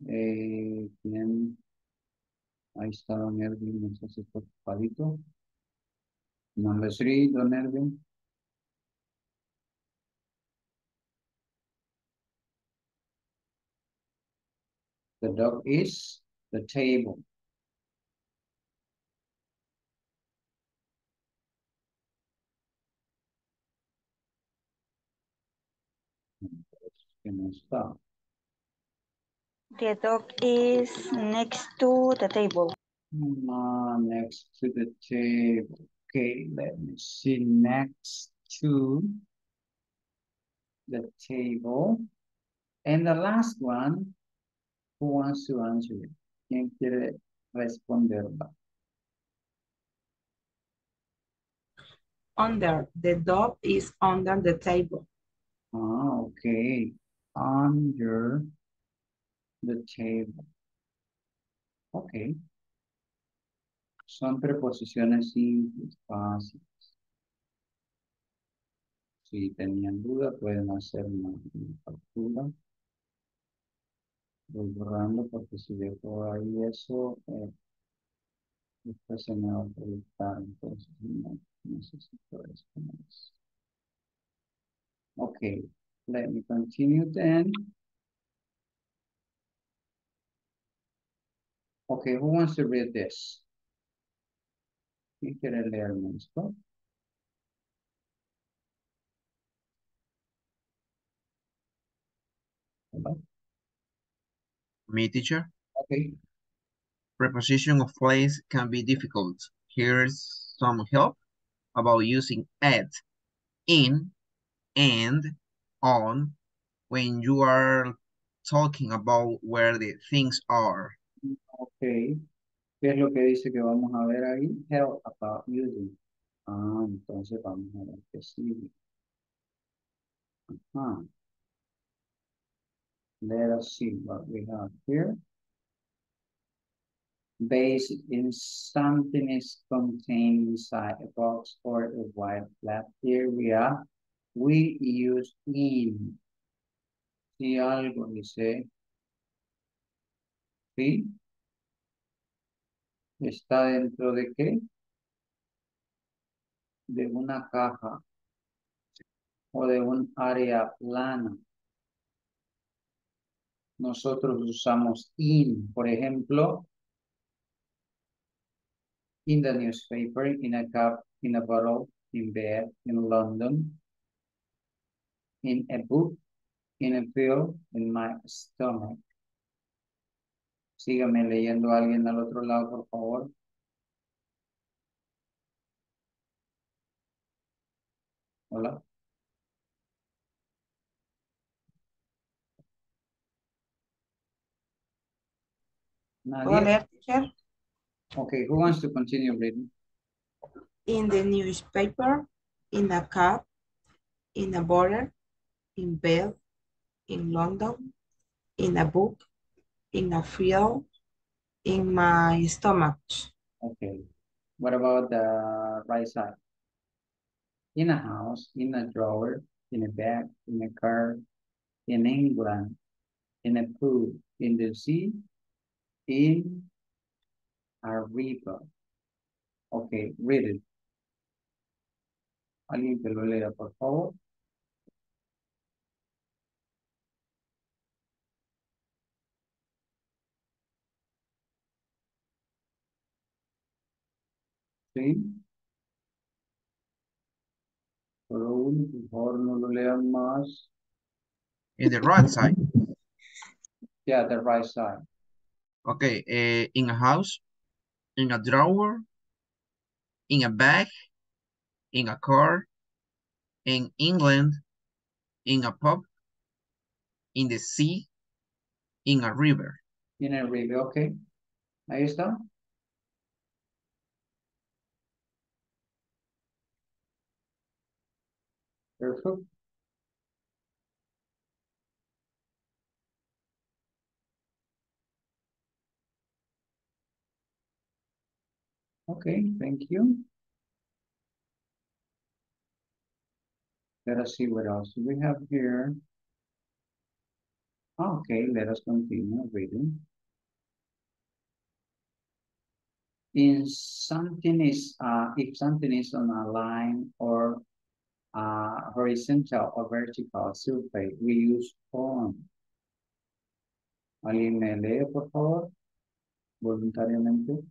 Eh, bien. Ahí está Don Erwin, no sé si está ocupadito. Number three, Don Erwin. The dog is the table. The dog is next to the table. Ah, next to the table. Okay, let me see. Next to the table. And the last one. Who wants to answer it? ¿Quién quiere responderla? Under. The dog is under the table. Ah, okay. Under the table. Okay. Son preposiciones simples, fáciles. Si tenían duda, pueden hacer una captura. Voy borrando porque si dejo ahí eso, eh, después se me va a proyectar, entonces no necesito eso. Ok, let me continue then. Ok, who wants to read this? ¿Quién quiere leerme esto? Hola. Me, teacher. Okay. Preposition of place can be difficult. Here's some help about using at, in, and, on when you are talking about where the things are. Ok. ¿Qué es lo que dice que vamos a ver ahí? Help about using. Ah, entonces vamos a ver qué sigue. Ah, let us see what we have here. Base in something is contained inside a box or a wide flat area. We use in. Si algo dice, sí, está dentro de qué? De una caja o de un área plana. Nosotros usamos in, por ejemplo, in the newspaper, in a cup, in a bottle, in bed, in London, in a book, in a pill, in my stomach. Sígame leyendo a alguien al otro lado, por favor. Hola. ¿Puedo Nadie. leer, teacher? Okay, who wants to continue reading? In the newspaper, in a cup, in a bottle, in bed, in London, in a book, in a field, in my stomach. Okay. What about the right side? In a house, in a drawer, in a bag, in a car, in England, in a pool, in the sea, in a river. Okay, read it. Alguien que lo lea, por favor. Sí. Solo uno, por favor, no lo lean más. In the right side. Yeah, the right side. Okay. Uh, in a house, in a drawer, in a bag, in a car, in England, in a pub, in the sea, in a river. In a river, okay. Ahí está. Perfecto. Okay, thank you. Let us see what else we have here. Okay, let us continue reading. In something is, uh, if something is on a line or a horizontal or vertical surface, we use on. ¿Alguien me lee, por favor? Voluntariamente.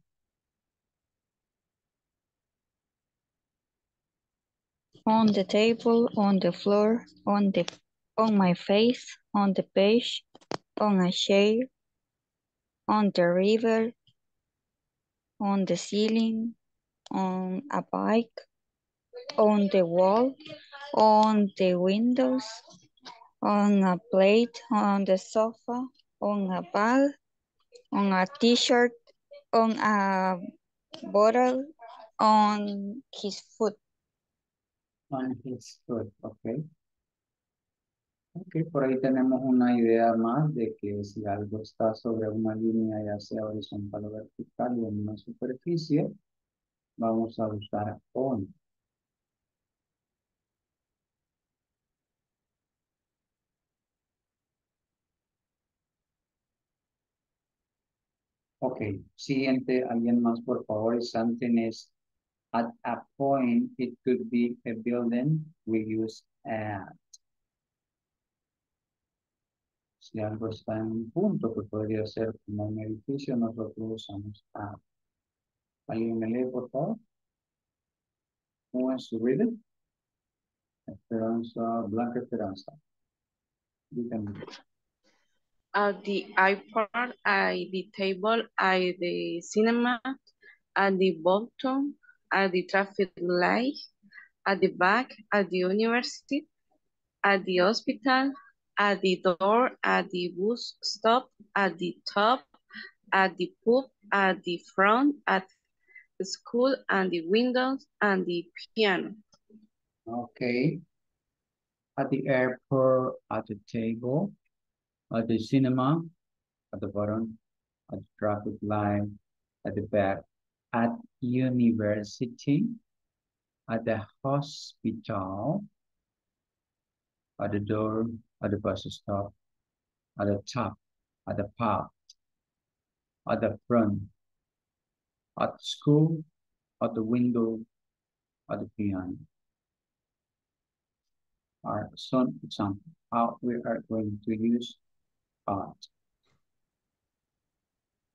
On the table, on the floor, on the on my face, on the page, on a chair, on the river, on the ceiling, on a bike, on the wall, on the windows, on a plate, on the sofa, on a bag, on a t-shirt, on a bottle, on his foot. On his foot, okay. Ok, por ahí tenemos una idea más de que si algo está sobre una línea, ya sea horizontal o vertical, o en una superficie, vamos a usar on. Ok, siguiente, alguien más, por favor. If something is at a point, it could be a building, we use at. Si algo está en un punto que podría ser como un edificio, nosotros usamos at. ¿Alguien me lee, por favor? Who wants to read it? Esperanza, Blanca Esperanza. You can read it. At the airport, at the table, at the cinema, at the bottom, at the traffic light, at the back, at the university, at the hospital, at the door, at the bus stop, at the top, at the pub, at the front, at the school, and the windows, and the piano. Okay. At the airport, at the table, at the cinema, at the bottom, at the traffic light, at the back, at university, at the hospital, at the door, at the bus stop, at the top, at the pub, at the front, at school, at the window, at the piano. Are some example how we are going to use at.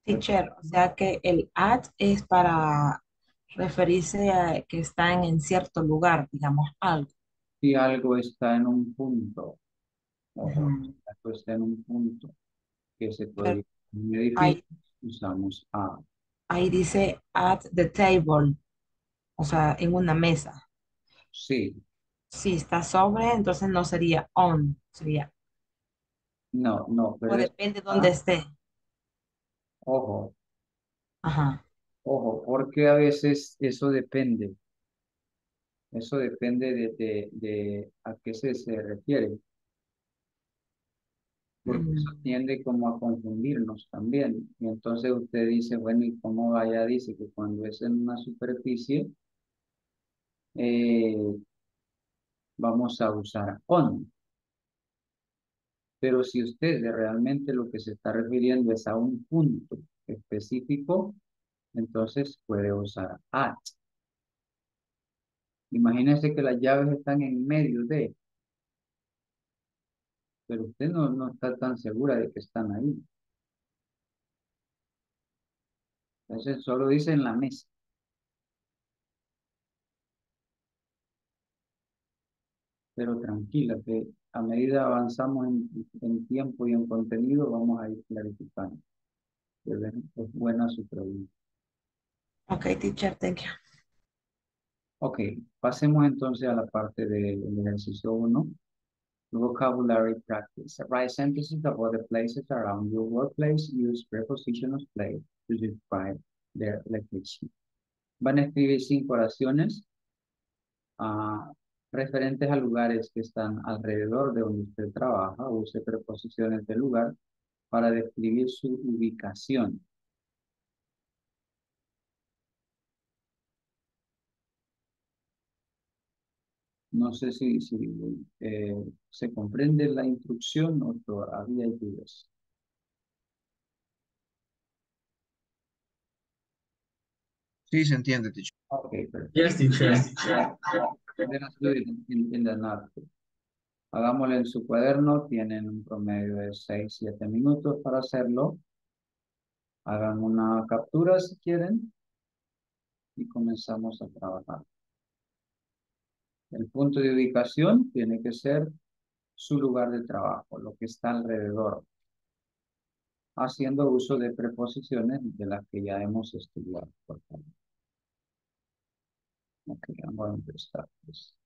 Teacher, o sea que el at es para referirse a que están en cierto lugar, digamos algo. Si algo está en un punto, o uh-huh. algo está en un punto que se puede medir, usamos at. Ahí dice at the table, o sea, en una mesa. Sí. Si está sobre, entonces no sería on, sería. No, no. Pero o depende es, de dónde ah, esté. Ojo. Ajá. Ojo, porque a veces eso depende. Eso depende de, de, de a qué se, se refiere. Porque mm. eso tiende como a confundirnos también. Y entonces usted dice, bueno, ¿y cómo vaya? Dice que cuando es en una superficie, eh, vamos a usar on. Pero si usted realmente lo que se está refiriendo es a un punto específico, entonces puede usar at. Imagínese que las llaves están en medio de, pero usted no, no está tan segura de que están ahí. Entonces solo dice en la mesa. Pero tranquila, que a medida avanzamos en, en tiempo y en contenido, vamos a ir clarificando. Es buena su pregunta. Ok, teacher, thank you. Ok, pasemos entonces a la parte del de, ejercicio uno. Vocabulary practice. Write sentences about the places around your workplace. Use prepositions place to describe their location. Van a escribir cinco oraciones. Ah... Uh, referentes a lugares que están alrededor de donde usted trabaja, use preposiciones de lugar para describir su ubicación. No sé si, si eh, se comprende la instrucción o todavía hay dudas. Sí, se entiende, teacher. Okay, perfecto. Yes, teacher. Hagámoslo en su cuaderno, tienen un promedio de seis a siete minutos para hacerlo. Hagan una captura si quieren y comenzamos a trabajar. El punto de ubicación tiene que ser su lugar de trabajo, lo que está alrededor, haciendo uso de preposiciones de las que ya hemos estudiado, por favor. Ok, vamos a empezar. Pues.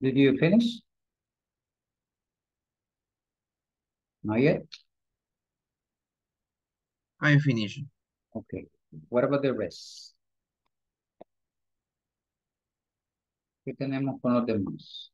Did you finish? Not yet? I'm finished. Okay. What about the rest? ¿Qué tenemos con los demás?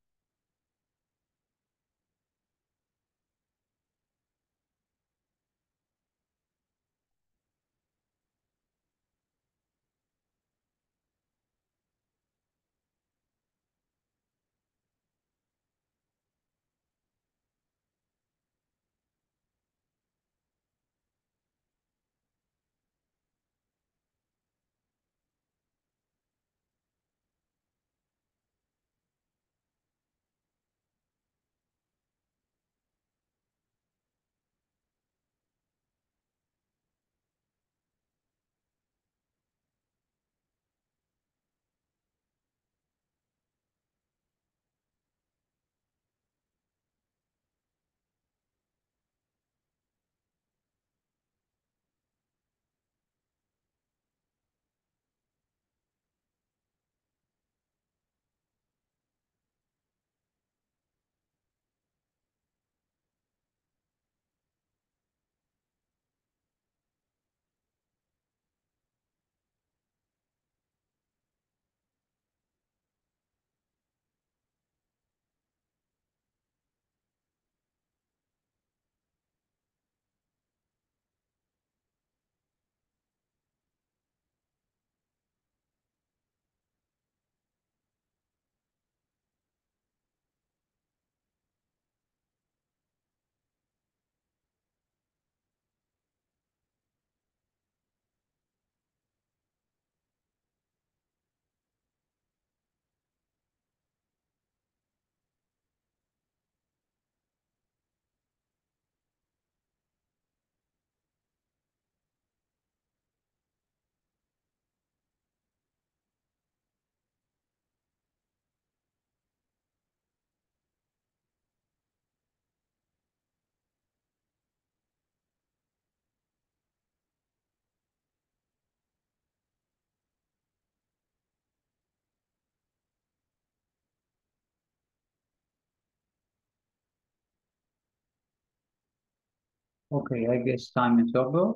Okay, I guess time is over.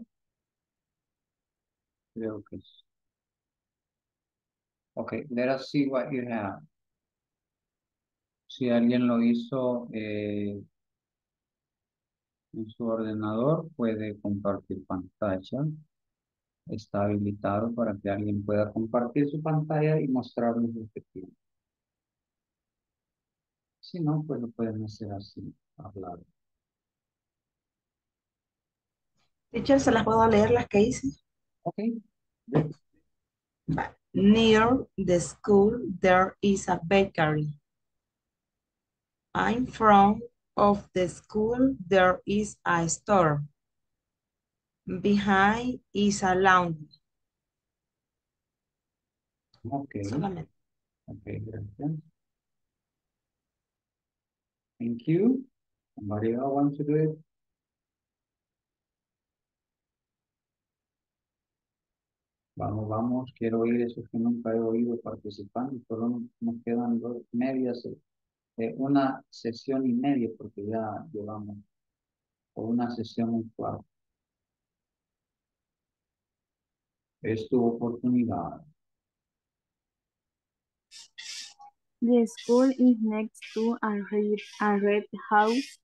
Okay. Okay, let us see what you have. Si alguien lo hizo eh, en su ordenador, puede compartir pantalla. Está habilitado para que alguien pueda compartir su pantalla y mostrar los respectivos. Si no, pues lo pueden hacer así, hablar. Teacher, ¿se las puedo leer las que hice? Ok. But near the school, there is a bakery. In front of the school, there is a store. Behind is a laundry. Ok. Solamente. Ok, gracias. Thank you. Somebody else wants to do it? Vamos, vamos, quiero oír esos que nunca he oído participando, solo nos quedan dos medias, eh, una sesión y media, porque ya llevamos, o una sesión en cuarto. Es tu oportunidad. The school is next to a red, a red house,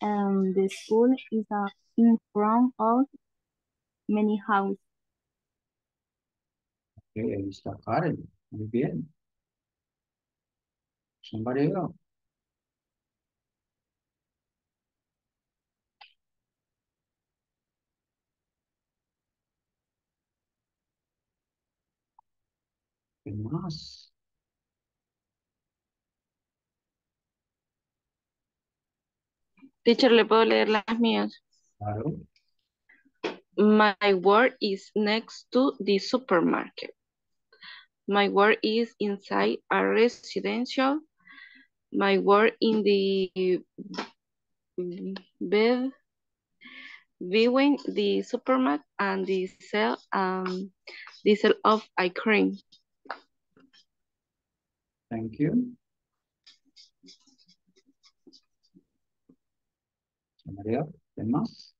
and the school is a, in front of many houses. Okay, ahí está Karen. Muy bien. Somebody else. ¿Qué más? Teacher, ¿le puedo leer las mías? Claro. My work is next to the supermarket. My work is inside a residential. My work in the bed between the supermarket and the sale um the sale of ice cream. Thank you. María, ¿quién más?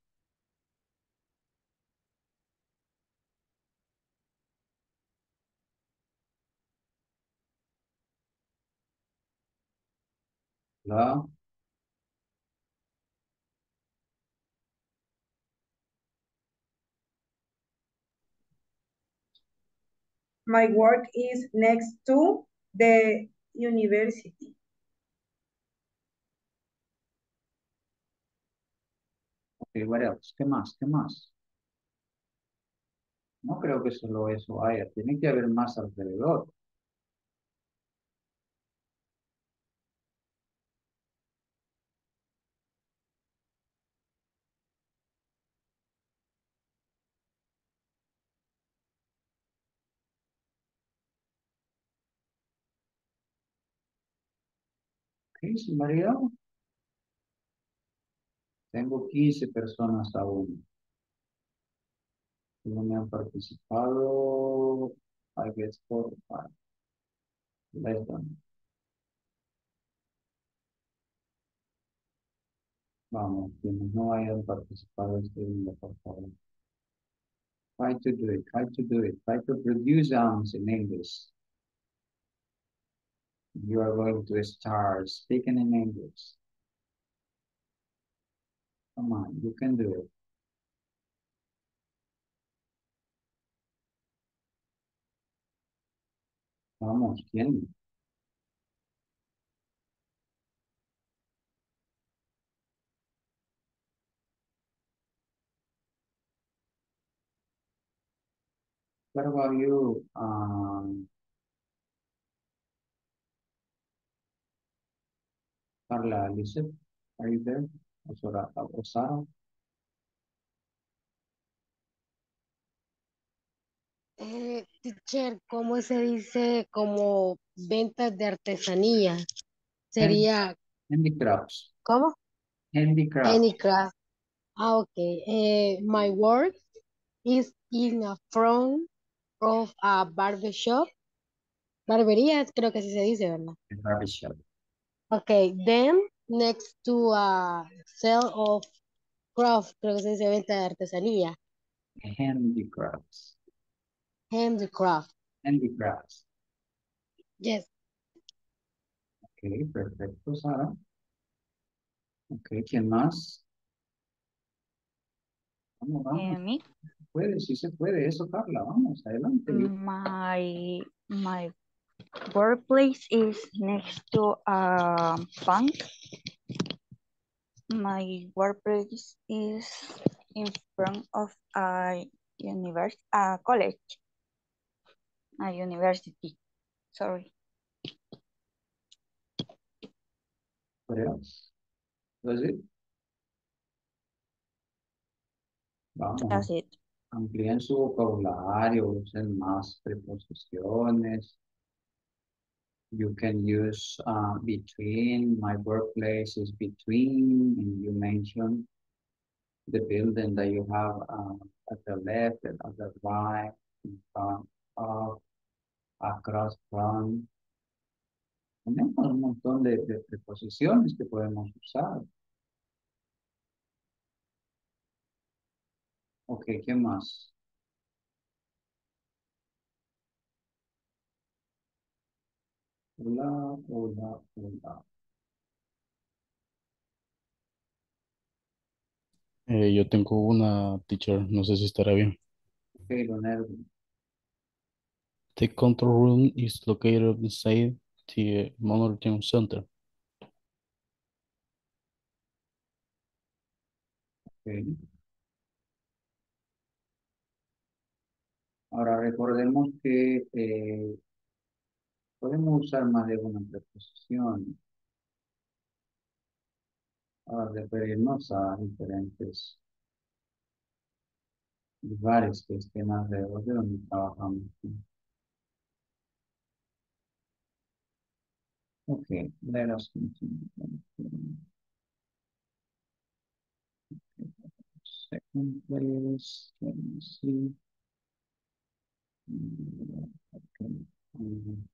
La, my work is next to the university. Okay, what else? ¿Qué más? ¿Qué más? No creo que solo eso haya. Tiene que haber más alrededor. María, tengo quince personas aún. No me han participado. I guess four or five. Less than. Vamos, quienes no hayan participado, escriben por favor. Try to do it, try to do it, try to produce sounds in English. You are going to start speaking in English. Come on, you can do it. Vamos, ¿quién? What about you? Um, Carla, Elizabeth, are you there? Or Sara? Eh, teacher, ¿cómo se dice como ventas de artesanía? Sería... Handicrafts. ¿Cómo? Handicrafts. Handicrafts. Ah, ok. Eh, my work is in a front of a barbershop. Barbería, creo que así se dice, ¿verdad? Barbershop. Okay, then next to a sale of craft, creo que se dice venta de artesanía. Handicrafts. Handicraft. Handicrafts. Yes. Okay, perfecto, Sara. Okay, ¿quién más? Vamos, vamos. ¿Mí? Se puede, sí se puede, eso, Carla, vamos, adelante. My, my. Workplace is next to a bank. My workplace is in front of a university, a college, a university. Sorry. What else? Was it? Vamos. That's it. Amplíen su vocabulario, usen más preposiciones. You can use uh, between, my workplace is between, and you mentioned the building that you have uh, at the left and at the right, in front of, across from. Tenemos un montón de, de preposiciones que podemos usar. Ok, ¿qué más? Hola, hola, hola. Eh, yo tengo una, teacher, no sé si estará bien. Okay, the control room is located inside the monitoring center. Okay. Ahora recordemos que eh, podemos usar más de una preposición. Ahora referirnos a diferentes lugares que estén alrededor de donde trabajamos. Ok, let us continue. Okay, second place, let me see. Okay. Um,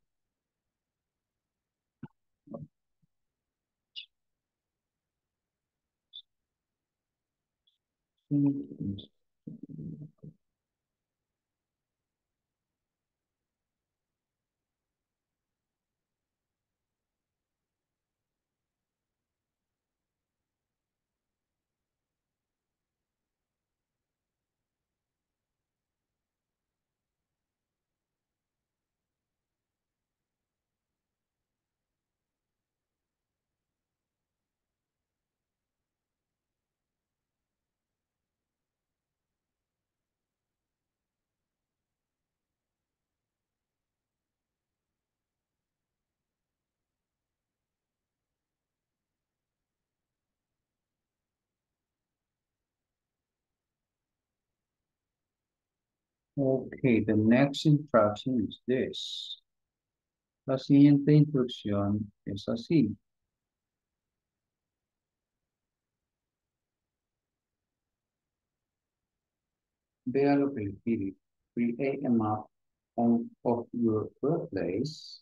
Okay, the next instruction is this. La siguiente instrucción es así. Vea lo que le pide. Create a map on, of your birthplace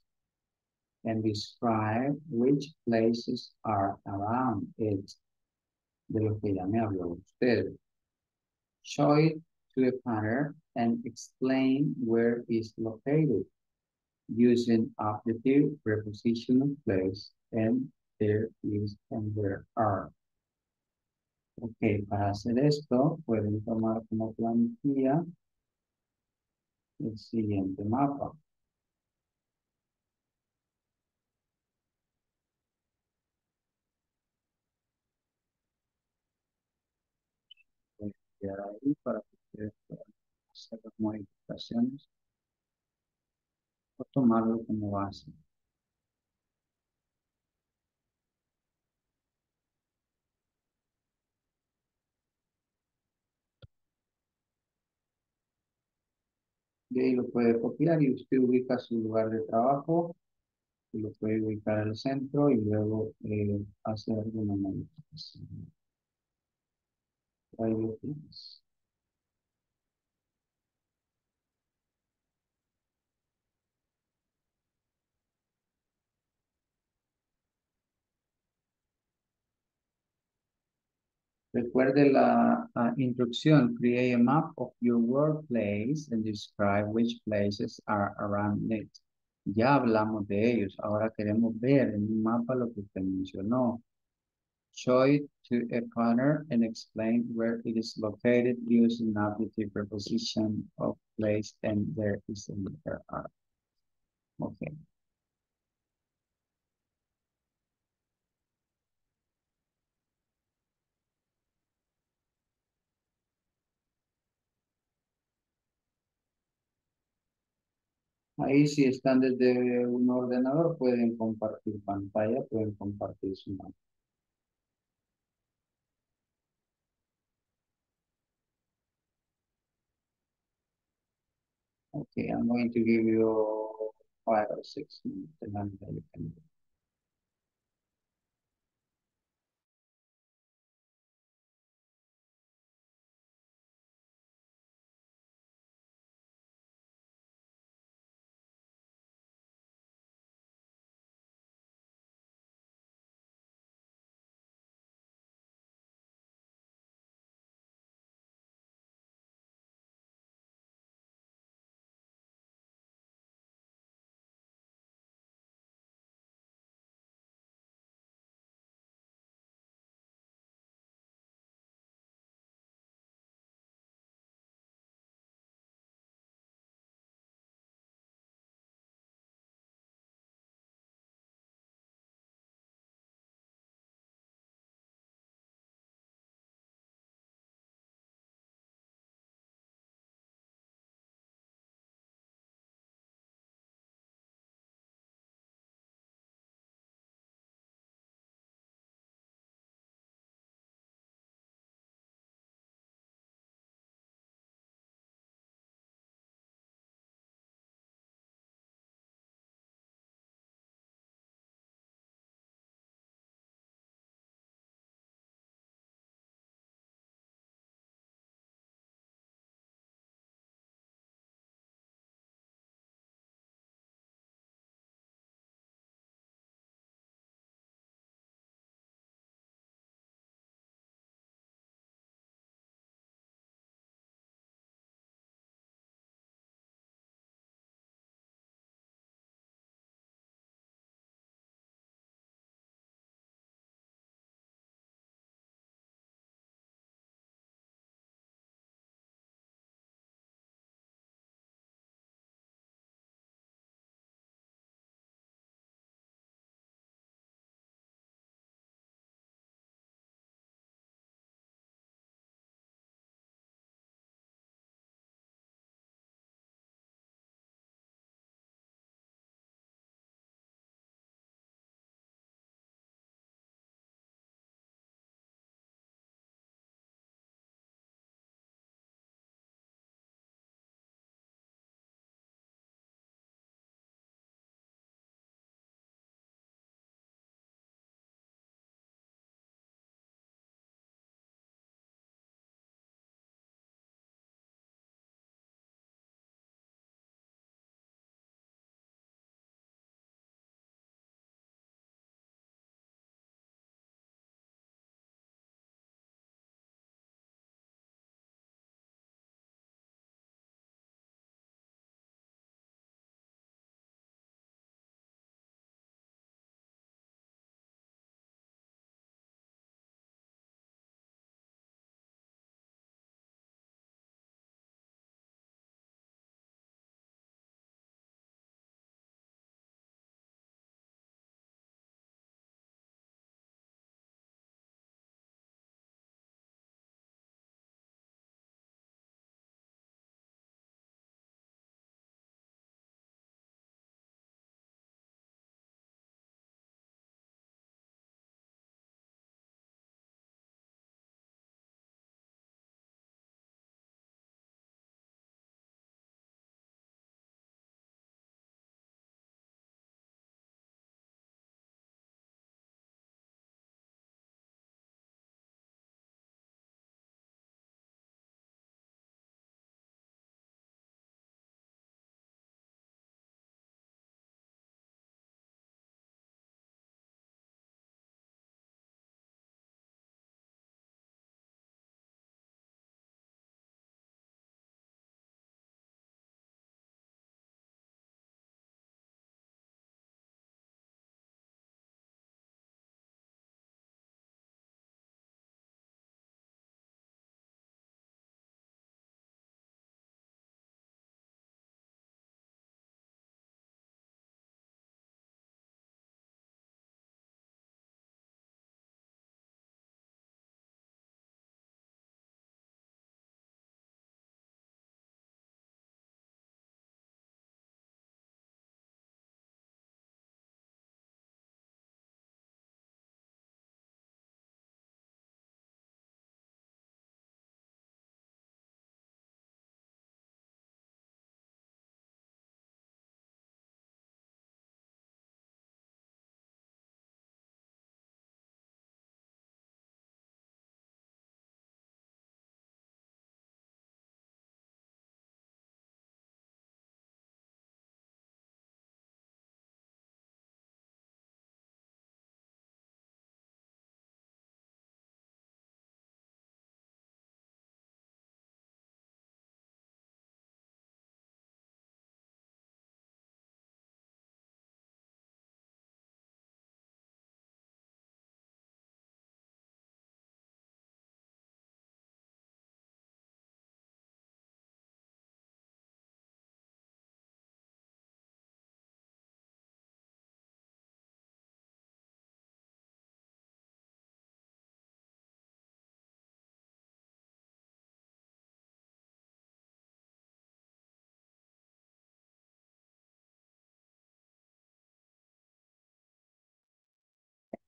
and describe which places are around it. De lo que ya me habló usted. Show it to a partner and explain where it's located using adjective, preposition of place, and there is and there are. Ok, para hacer esto, pueden tomar como plantilla el siguiente mapa. Voy a quedar ahí para que ustedes puedan hacer las modificaciones o tomarlo como base. De ahí lo puede copiar y usted ubica su lugar de trabajo y lo puede ubicar al centro y luego eh, hacer alguna modificación. Ahí lo tienes. Recuerde la uh, instrucción, create a map of your workplace and describe which places are around it. Ya hablamos de ellos, ahora queremos ver en un mapa lo que usted mencionó. Show it to a partner and explain where it is located using adjective, preposition of place and there is and there are. Okay. Ahí si están desde un ordenador pueden compartir pantalla, pueden compartir su mano. Okay, I'm going to give you five or six minutes and then you can do.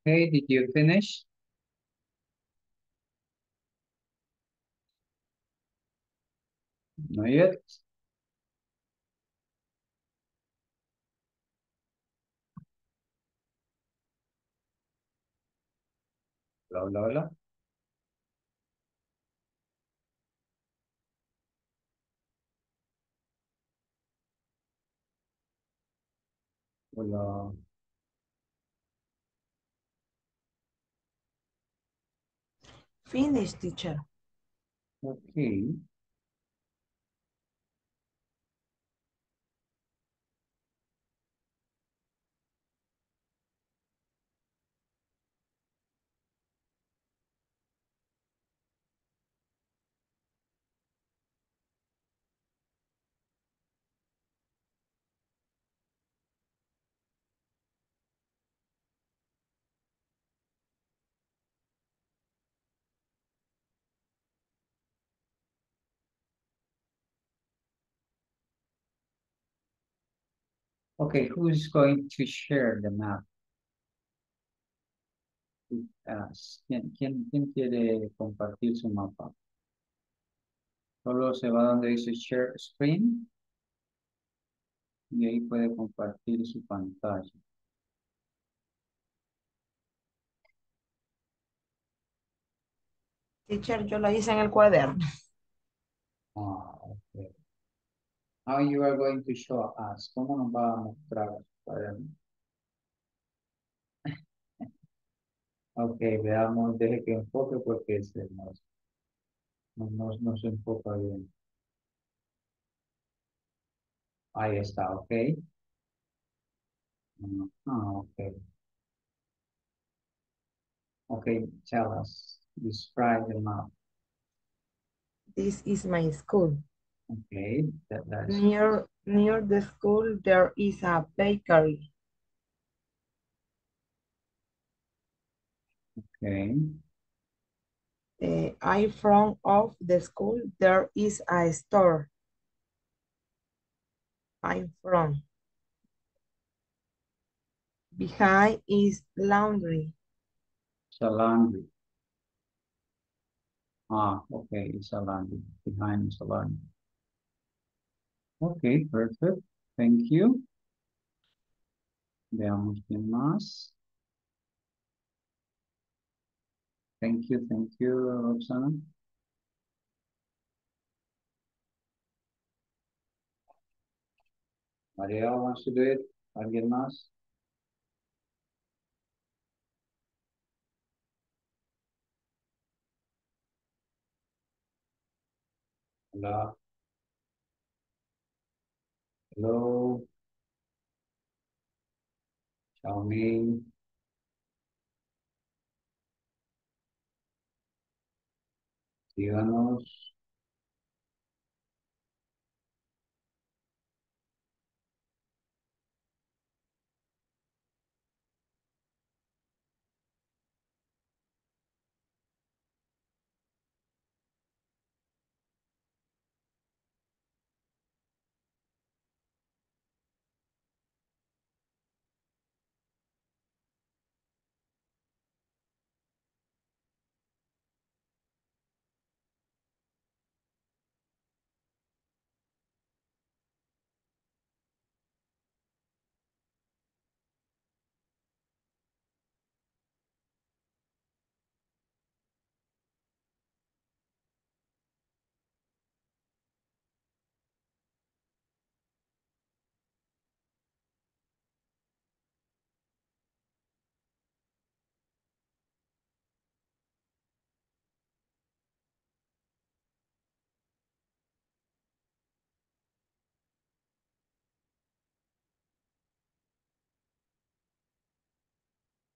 Hey, did you finish? Not yet. Hola, hola, hola. Hola. Finish, teacher. Okay. Okay, who's going to share the map with us? ¿Quién, quién, quién quiere compartir su mapa? Solo se va donde dice share screen y ahí puede compartir su pantalla. Teacher, yo la hice en el cuaderno. Ah, okay. How you are going to show us? ¿Cómo nos va a mostrar el cuaderno? Ok, veamos, deje que enfoque porque este nos, nos, nos enfoca bien. Ahí está, ok. Ah, ok. Ok, tell us. Describe the map. This is my school. Okay, that, that's... Near, near the school, there is a bakery. Okay. Uh, in front of the school, there is a store. In front. Behind is laundry. It's a laundry. Ah, okay, it's a laundry. Behind is a laundry. Okay, perfect. Thank you. Veamos quién más. Thank you, thank you, Roxana. Maria wants to do it. ¿Alguien más? Hola. Hello. Xiaomi. Díganos.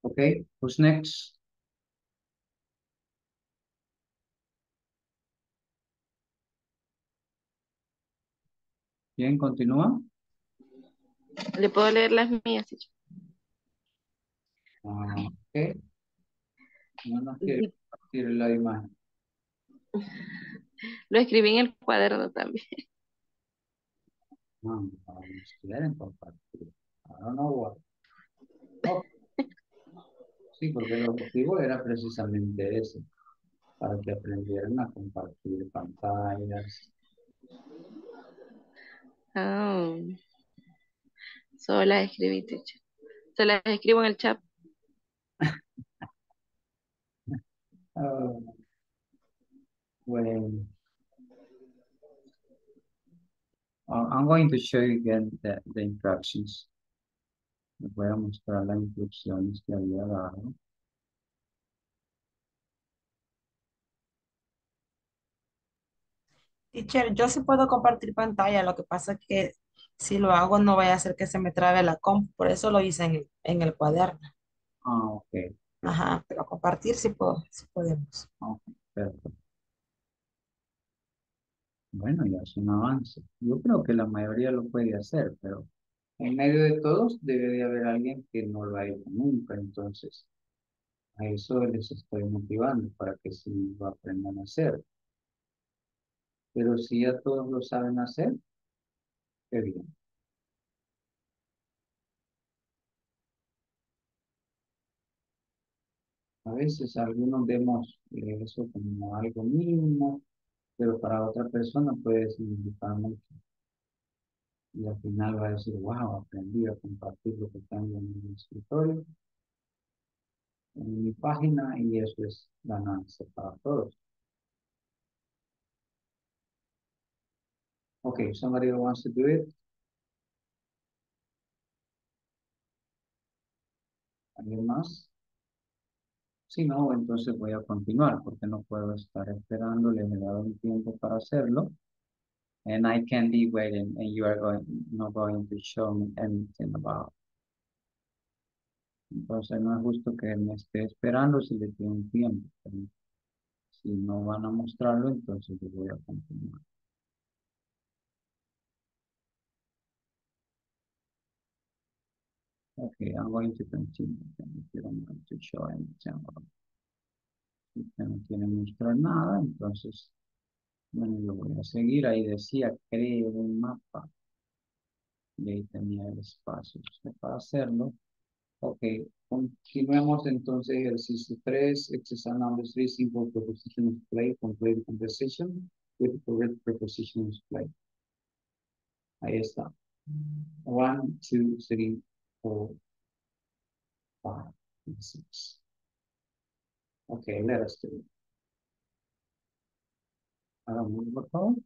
Okay, who's next? Bien, continúa. Le puedo leer las mías. ¿Sí? Ah, okay. No nos quiere compartir la imagen. Lo escribí en el cuaderno también. No, no quieren compartir. I don't know what. Oh. Sí, porque el objetivo era precisamente ese, para que aprendieran a compartir pantallas. Oh. Solo las escribí, teacher. Se las escribo en el chat. Oh. Bueno. Uh, I'm going to show you again the, the instructions. Les voy a mostrar las instrucciones que había dado. Teacher, yo sí puedo compartir pantalla, lo que pasa es que si lo hago no vaya a hacer que se me trabe la compu, por eso lo hice en, en el cuaderno. Ah, ok. Ajá, pero compartir sí, puedo, sí podemos. Ok, perfecto. Bueno, ya es un avance. Yo creo que la mayoría lo puede hacer, pero en medio de todos debe de haber alguien que no lo ha hecho nunca, entonces a eso les estoy motivando para que sí lo aprendan a hacer. Pero si ya todos lo saben hacer, qué bien. A veces algunos vemos eso como algo mínimo, pero para otra persona puede significar mucho. Y al final va a decir, wow, aprendí a compartir lo que tengo en mi escritorio, en mi página, y eso es ganancia para todos. Okay, somebody wants to do it. ¿Alguien más? Si no, entonces voy a continuar porque no puedo estar esperando. Les he dado un tiempo para hacerlo. And I can't be waiting and you are going, not going to show me anything about. Entonces no es justo que me esté esperando si le tengo un tiempo. Si no van a mostrarlo, entonces yo voy a continuar. Okay, I'm going to continue. You don't want to show any example. Si usted no quiere mostrar nada, entonces, bueno, yo voy a seguir. Ahí decía, cree un mapa. Y ahí tenía el espacio para hacerlo. Ok, continuemos entonces ejercicio tres, exercise number three, simple prepositions play, complete conversation with correct prepositions play. Ahí está. One, two, three. Four, five, and six. Okay, let us do it. I don't move the call.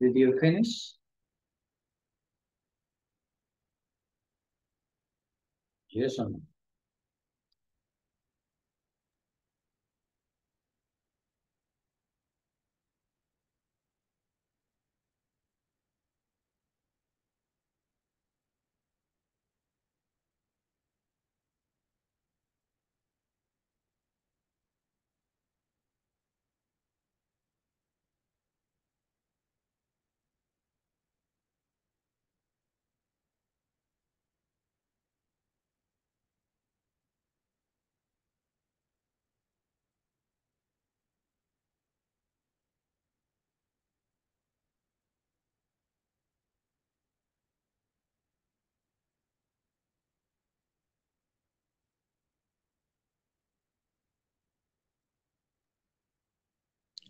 Did you finish? Yes or no?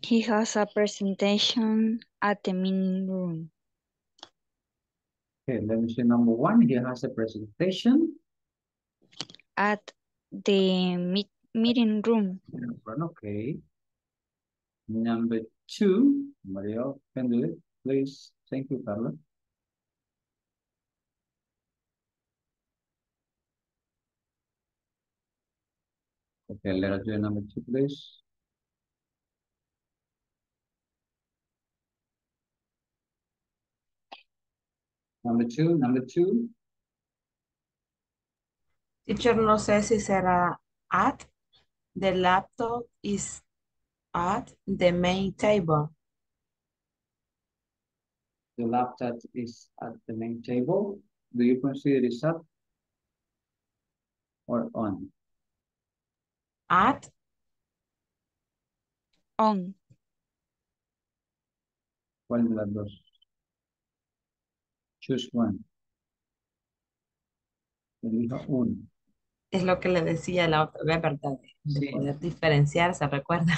He has a presentation at the meeting room. Okay, let me see number one. He has a presentation. At the meet, meeting room. Okay. Number two, Mario, can do it, please. Thank you, Carla. Okay, let us do number two, please. Number two, number two. Teacher, no sé si será at. The laptop is at the main table. The laptop is at the main table. Do you consider it up or on? At. On. ¿Cuál de las dos? Choose one. Elija uno. Es lo que le decía la otra vez, ¿verdad? De sí. Poder diferenciar, ¿se recuerdan?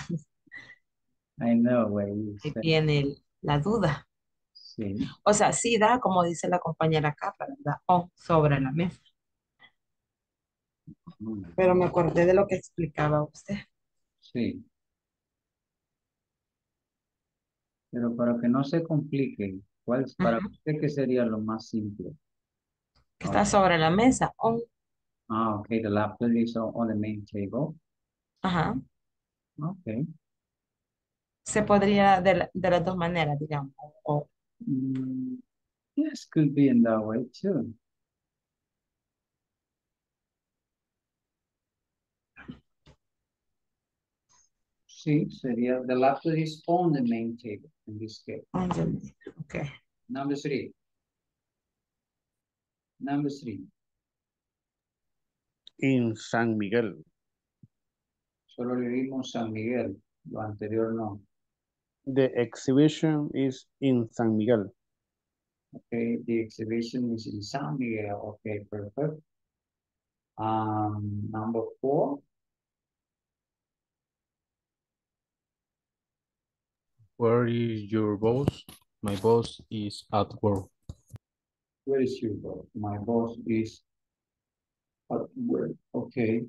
I know, güey. Que tiene la duda. Sí. O sea, sí da, como dice la compañera Carla, ¿verdad? O sobre la mesa. Mm. Pero me acordé de lo que explicaba usted. Sí. Pero para que no se complique, ¿cuál es para usted que sería lo más simple? Está sobre la mesa. On. Ah, ok. The laptop is on the main table. Ajá. Ok. Se podría de, la, de las dos maneras, digamos. O... Mm, yes, could be in that way too. Sí, sería the laptop is on the main table in this case. Okay. Number three. Number three. In San Miguel. Solo le dimos San Miguel, lo anterior no. The exhibition is in San Miguel. Okay, the exhibition is in San Miguel. Okay, perfect. Um, number four. Where is your boss? My boss is at work. Where is your boss? My boss is at work. Okay.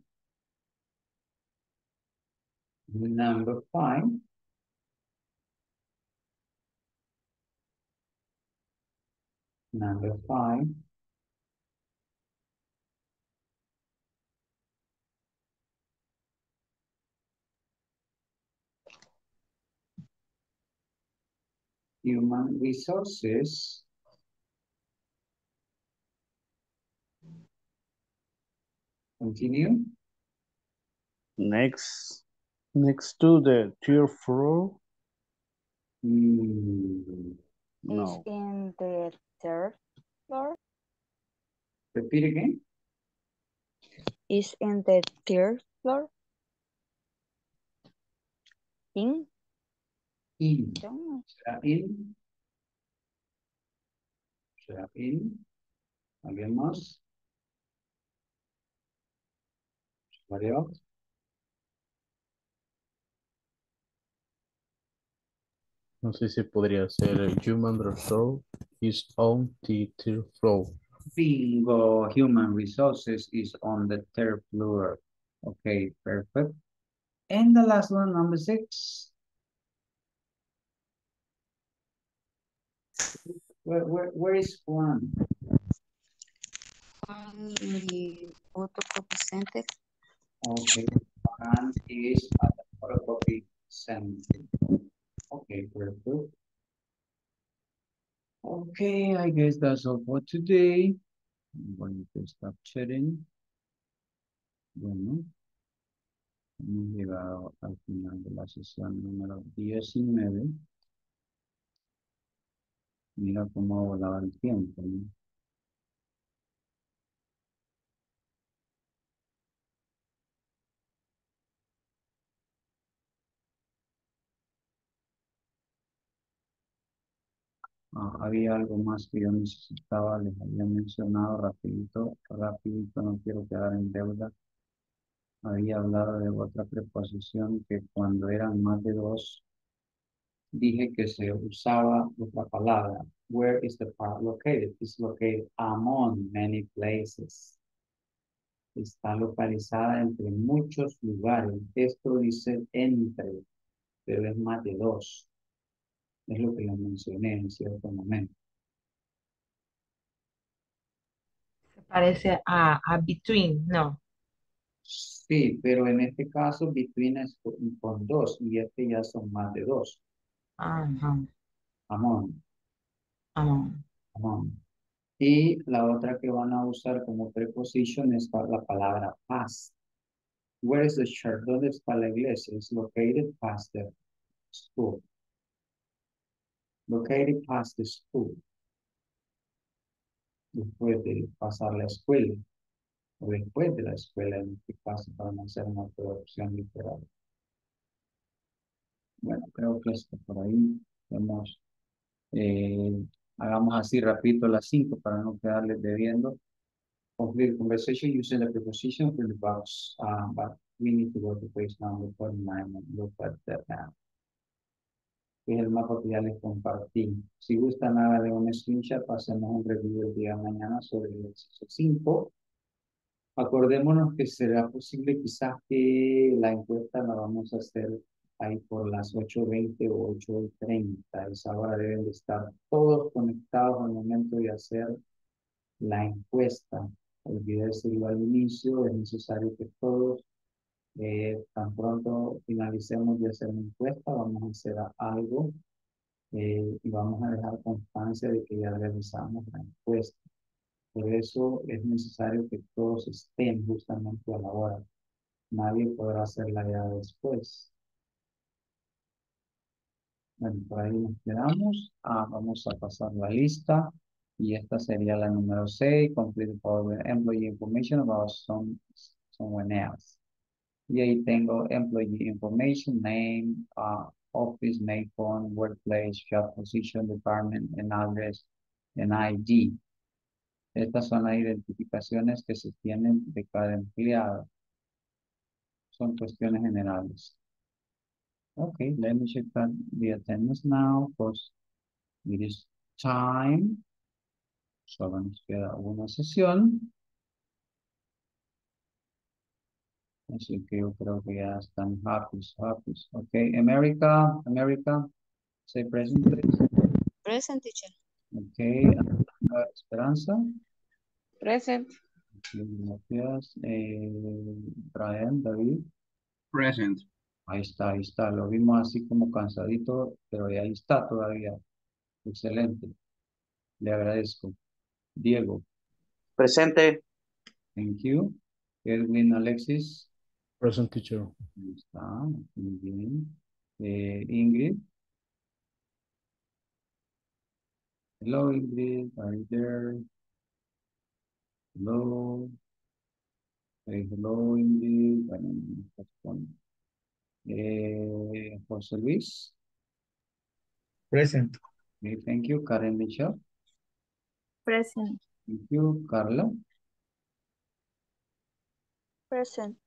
Number five. Number five. Human resources. Continue. Next, next to the tier four. Mm, no. It's in the third floor. Repeat again. Is in the third floor. In. In. ¿Será in? ¿Será in? ¿Alguien más? ¿Mario? No sé si podría ser human resource is on the third floor. Bingo, human resources is on the third floor. Okay, perfect. And the last one, number six. Where, where, where is Juan? Juan in the photocopy center. Okay, Juan is at the photocopy center. Okay, perfect. Okay, I guess that's all for today. I'm going to stop sharing. Bueno, hemos llegado al final de la sesión número diecinueve. Mira cómo volaba el tiempo, ¿no? Ah, había algo más que yo necesitaba, les había mencionado rapidito, rapidito, no quiero quedar en deuda. Había hablado de otra preposición que cuando eran más de dos, dije que se usaba otra palabra. Where is the part located? It's located among many places. Está localizada entre muchos lugares. Esto dice entre, pero es más de dos. Es lo que les mencioné en cierto momento. Se parece a, a between, ¿no? Sí, pero en este caso between es con, con dos y este ya son más de dos. Ajá. Amón. Amón. Amón. Y la otra que van a usar como preposición es la palabra past. Where is the church? ¿Dónde está la iglesia? It's located past the school. Located past the school. Después de pasar la escuela. O después de la escuela, en este caso, para no hacer una traducción literal. Bueno, creo que hasta por ahí hemos, eh, hagamos así rapidito las cinco para no quedarles debiendo. Complete conversation using the preposition for the box, uh, but we need to go to page number forty-nine and look at that map. Que es el mapa que ya les compartí. Si gustan nada de un screenshot, hacemos un review el día de mañana sobre el ejercicio cinco. Acordémonos que será posible quizás que la encuesta la vamos a hacer ahí por las ocho veinte o ocho treinta. A esa hora deben de estar todos conectados al momento de hacer la encuesta. Olvídenselo al inicio, es necesario que todos eh, tan pronto finalicemos de hacer la encuesta, vamos a hacer algo eh, y vamos a dejar constancia de que ya realizamos la encuesta. Por eso es necesario que todos estén justamente a la hora. Nadie podrá hacerla ya después. Bueno, por ahí nos quedamos. Ah, vamos a pasar la lista. Y esta sería la número seis. Complete the employee information about some, someone else. Y ahí tengo employee information, name, uh, office, name, phone, workplace, job position, department, and address, and I D. Estas son las identificaciones que se tienen de cada empleado. Son cuestiones generales. Okay, let me check that the attendance now, because it is time. Solo nos queda una sesión. Así que yo creo que ya están happy, happy. Okay, America, America, say present, please. Present, teacher. Okay, Esperanza. Present. Gracias. Eh, Brian, David. Present. Ahí está, ahí está. Lo vimos así como cansadito, pero ahí está todavía. Excelente. Le agradezco. Diego. Presente. Thank you. Edwin Alexis. Present, teacher. Ahí está. Muy bien. Eh, Ingrid. Hello, Ingrid, are you there? Hello. Hey, hello, Ingrid. Eh, José Luis. Present. Okay, thank you, Karen Mitchell. Present. Thank you, Carla. Present.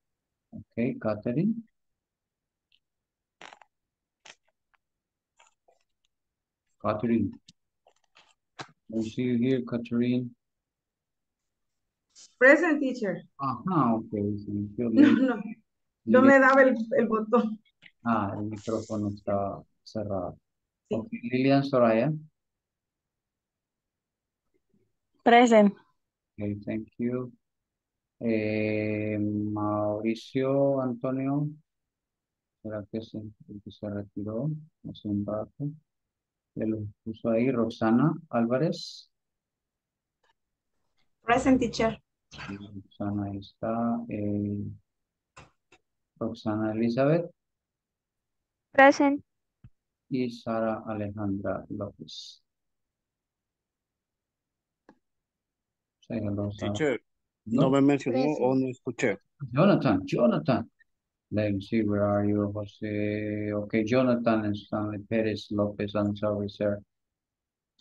Okay, Catherine. Catherine. We'll see you here, Catherine. Present, teacher. Ajá, ok. No, no, no me daba el, el botón. Ah, el micrófono está cerrado. Sí. Okay. Lilian Soraya. Present. Okay, thank you. Eh, Mauricio Antonio, ¿será que se, que se retiró hace un rato? Ya lo puso ahí. Roxana Álvarez. Present, teacher. Roxana, ahí está. Eh, Roxana Elizabeth. Present. Y Sara Alejandra López. Teacher, no me mencionó o no escuché. Jonathan, Jonathan. Let me see, where are you? Jose. Okay, Jonathan Stanley Pérez López, I'm sorry, sir.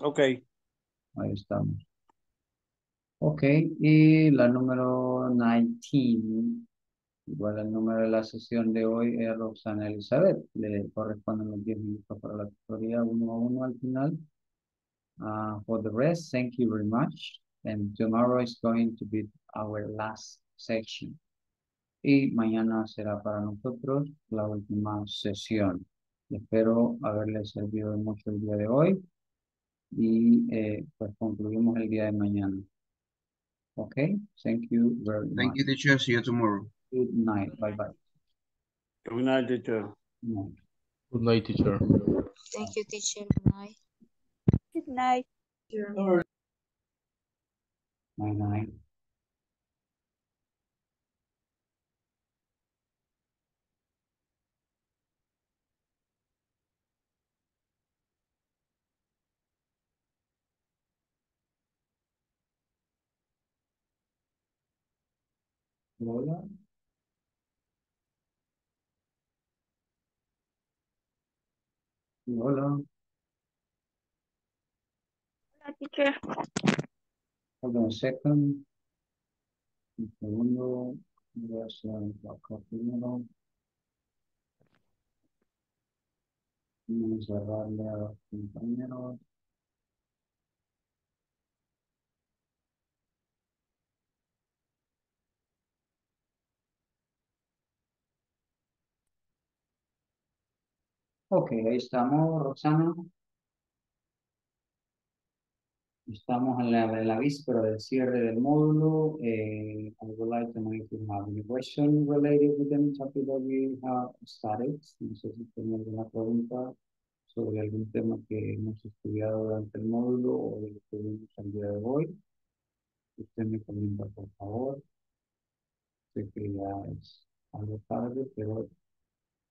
Okay. Ahí estamos. Okay, y la número diecinueve, igual el número de la sesión de hoy es Roxana Elizabeth. Le corresponden los diez minutos para la tutoría uno a uno al final. Uh, for the rest, thank you very much. And tomorrow is going to be our last section. Y mañana será para nosotros la última sesión. Espero haberles servido mucho el día de hoy. Y eh, pues concluimos el día de mañana. Ok, thank you very much. Thank you, teacher. See you tomorrow. Good night. Bye-bye. Good night, teacher. Good night, teacher. Thank you, teacher. Good night. Good night. Good night. Hola. Hola. Hola, teacher. Hold on a second. Un segundo. Voy a hacer acá primero. Vamos a darle a los compañeros. Ok, ahí estamos, Roxana. Estamos en la, en la víspera del cierre del módulo. Eh, I would like to know if you have any question related with the topic that we have started. No sé si tienen alguna pregunta sobre algún tema que hemos estudiado durante el módulo o de lo que vimos el día de hoy. Usted me comenta, por favor. Sé que ya es algo tarde, pero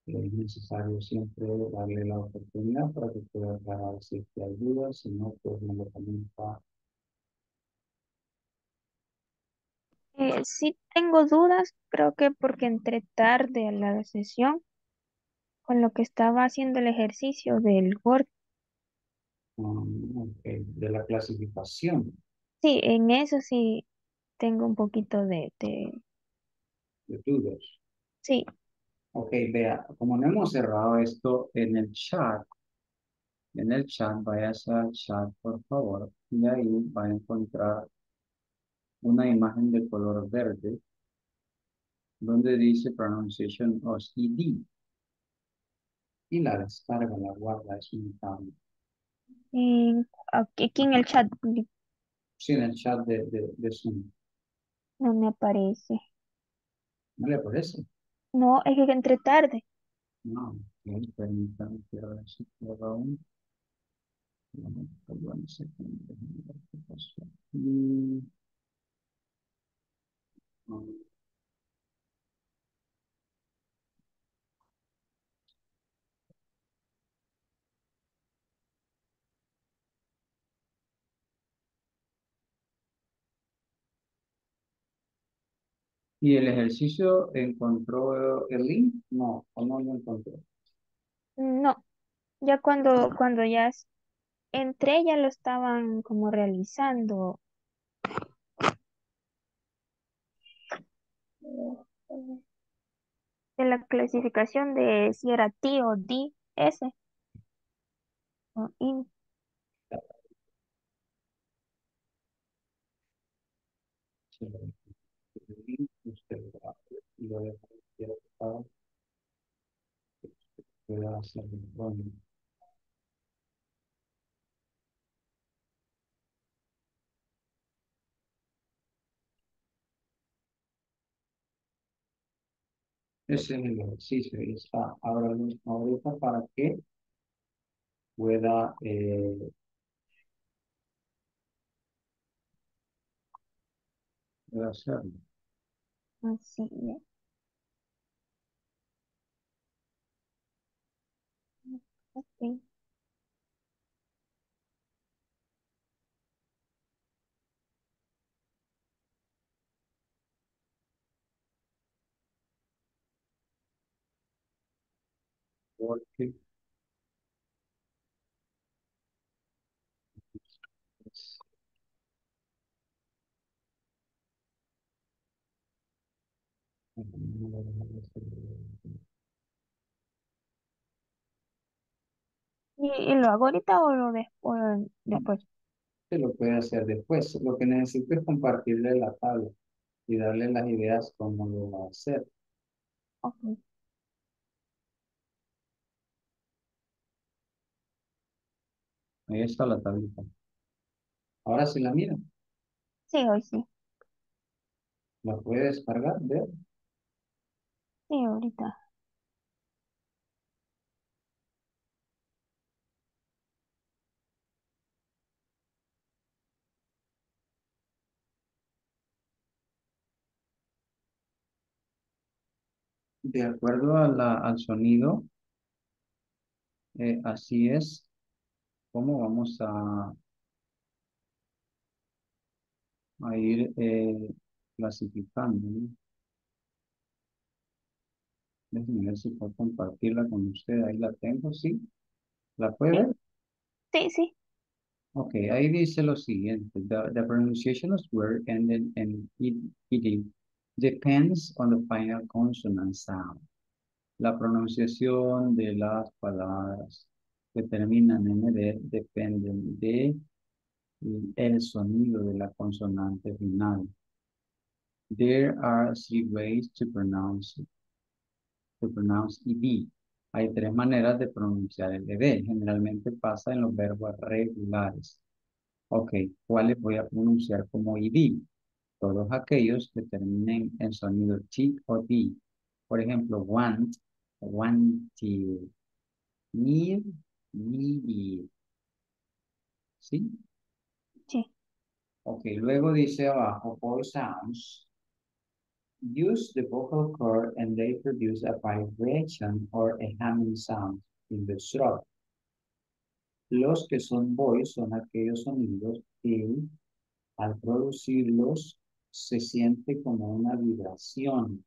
es necesario siempre darle la oportunidad para que pueda aclarar si hay dudas, si no, pues me lo comenta. Eh, sí tengo dudas, creo que porque entré tarde a la sesión con lo que estaba haciendo el ejercicio del Word. Um, okay. De la clasificación. Sí, en eso sí tengo un poquito de... De, de dudas. Sí. Ok, vea, como no hemos cerrado esto en el chat, en el chat, váyase al chat, por favor, y ahí va a encontrar una imagen de color verde, donde dice Pronunciation of E D, y la descarga, la guarda, es un cambio. Mm, aquí en el chat. Sí, en el chat de, de, de Zoom. No me aparece. ¿No le aparece? No, es que entré tarde. No, ok, permítame que ahora sí pueda aún. Vamos a ver qué pasó aquí. ¿Y el ejercicio encontró el link? No, o no lo encontró. No, ya cuando, cuando ya entré ya lo estaban como realizando. En la clasificación de si era T o D, S. O IN. Sí. Y lo dejo para que pueda hacer el Es el ejercicio y está ahora mismo ahorita para que pueda eh, pueda hacerlo. Así es. Okay. Porque ¿Y, y lo hago ahorita o lo de, o después? Se lo puede hacer después. Lo que necesito es compartirle la tabla y darle las ideas cómo lo va a hacer. Okay. Ahí está la tablita. ¿Ahora sí la mira? Sí, hoy sí. ¿La puede descargar? ¿Ver? Sí, ahorita. De acuerdo a la, al sonido, eh, así es como vamos a, a ir eh, clasificando, ¿no? Déjenme ver si puedo compartirla con usted. Ahí la tengo, ¿sí? ¿La puede ver? Sí, sí. Ok, ahí dice lo siguiente. The, the pronunciation of word ended in ed depends on the final consonant sound. La pronunciación de las palabras que terminan en ed dependen de el sonido de la consonante final. There are three ways to pronounce it. To pronounce ed. Hay tres maneras de pronunciar el ed. Generalmente pasa en los verbos regulares. Ok, ¿cuáles voy a pronunciar como ed? Todos aquellos que terminen en sonido t o d. Por ejemplo, want, wanted, need, needed. ¿Sí? Sí. Ok, luego dice abajo, all sounds. Use the vocal cord and they produce a vibration or a humming sound in the throat. Los que son voice son aquellos sonidos que al producirlos se siente como una vibración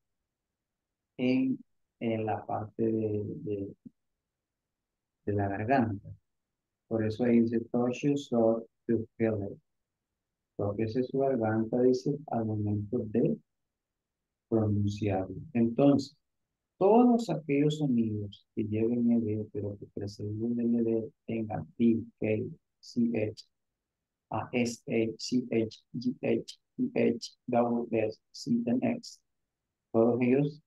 en, en la parte de, de, de la garganta. Por eso ahí dice touch your throat to feel it. Tóquese su garganta, dice, al momento de pronunciable. Entonces, todos aquellos sonidos que lleven ed, pero que preceden el ed, tengan t, k, ch, a, s, h, c, h, g, h, i, h, w, s, c, n, x. Todos ellos,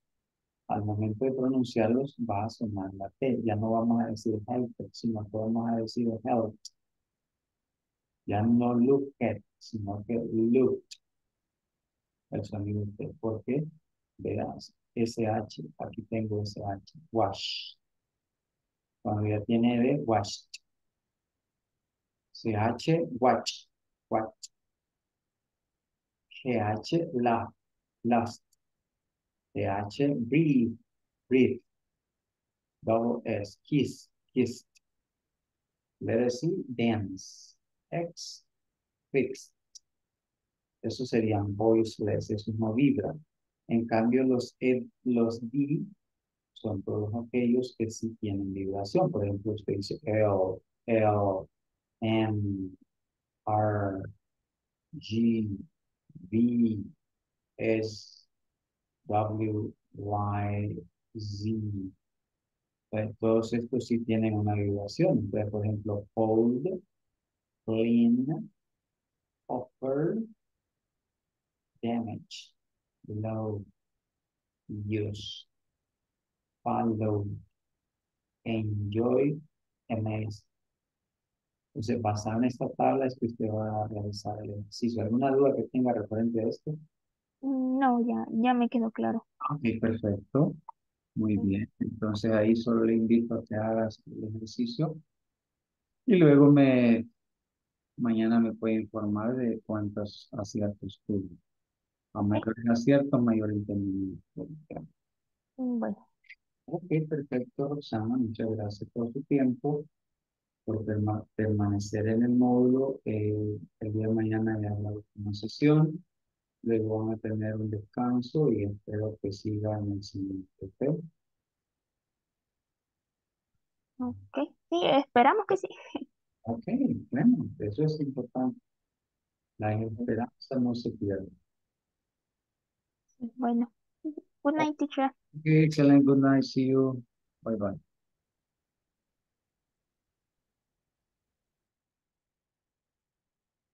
al momento de pronunciarlos, va a sonar la t. Ya no vamos a decir help, sino que vamos a decir help. Ya no look at, sino que look. El sonido T, porque verás, S H, aquí tengo S H, wash. Cuando ya tiene D, wash. C H, watch, watch. G H, la, last. T H, breathe, breathe. Double S, kiss, kissed. Letter C, dance. X, fixed. Esos serían voiceless, esos no vibran. En cambio, los, ed, los D son todos aquellos que sí tienen vibración. Por ejemplo, usted dice L, L, M, R, G, B, S, W, Y, Z. Entonces, todos estos sí tienen una vibración. Entonces, por ejemplo, fold, clean, offer, damage, low, use, follow, enjoy, amaze. Entonces, basado en esta tabla es que usted va a realizar el ejercicio. ¿Alguna duda que tenga referente a esto? No, ya, ya me quedó claro. Ok, perfecto. Muy bien, entonces ahí solo le invito a que hagas el ejercicio y luego me mañana me puede informar de cuántos aciertos tuvo. A mayor acierto, mayor entendimiento. Bueno. Ok, perfecto, Roxana, muchas gracias por su tiempo, por perma permanecer en el módulo. Eh, el día de mañana ya la última sesión. Luego van a tener un descanso y espero que sigan el siguiente. ¿Ok? Ok, sí, esperamos que sí. Ok, bueno, eso es importante. La esperanza no se pierde. Bueno, good night, teacher. Okay, excellent, good night, see you. Bye bye.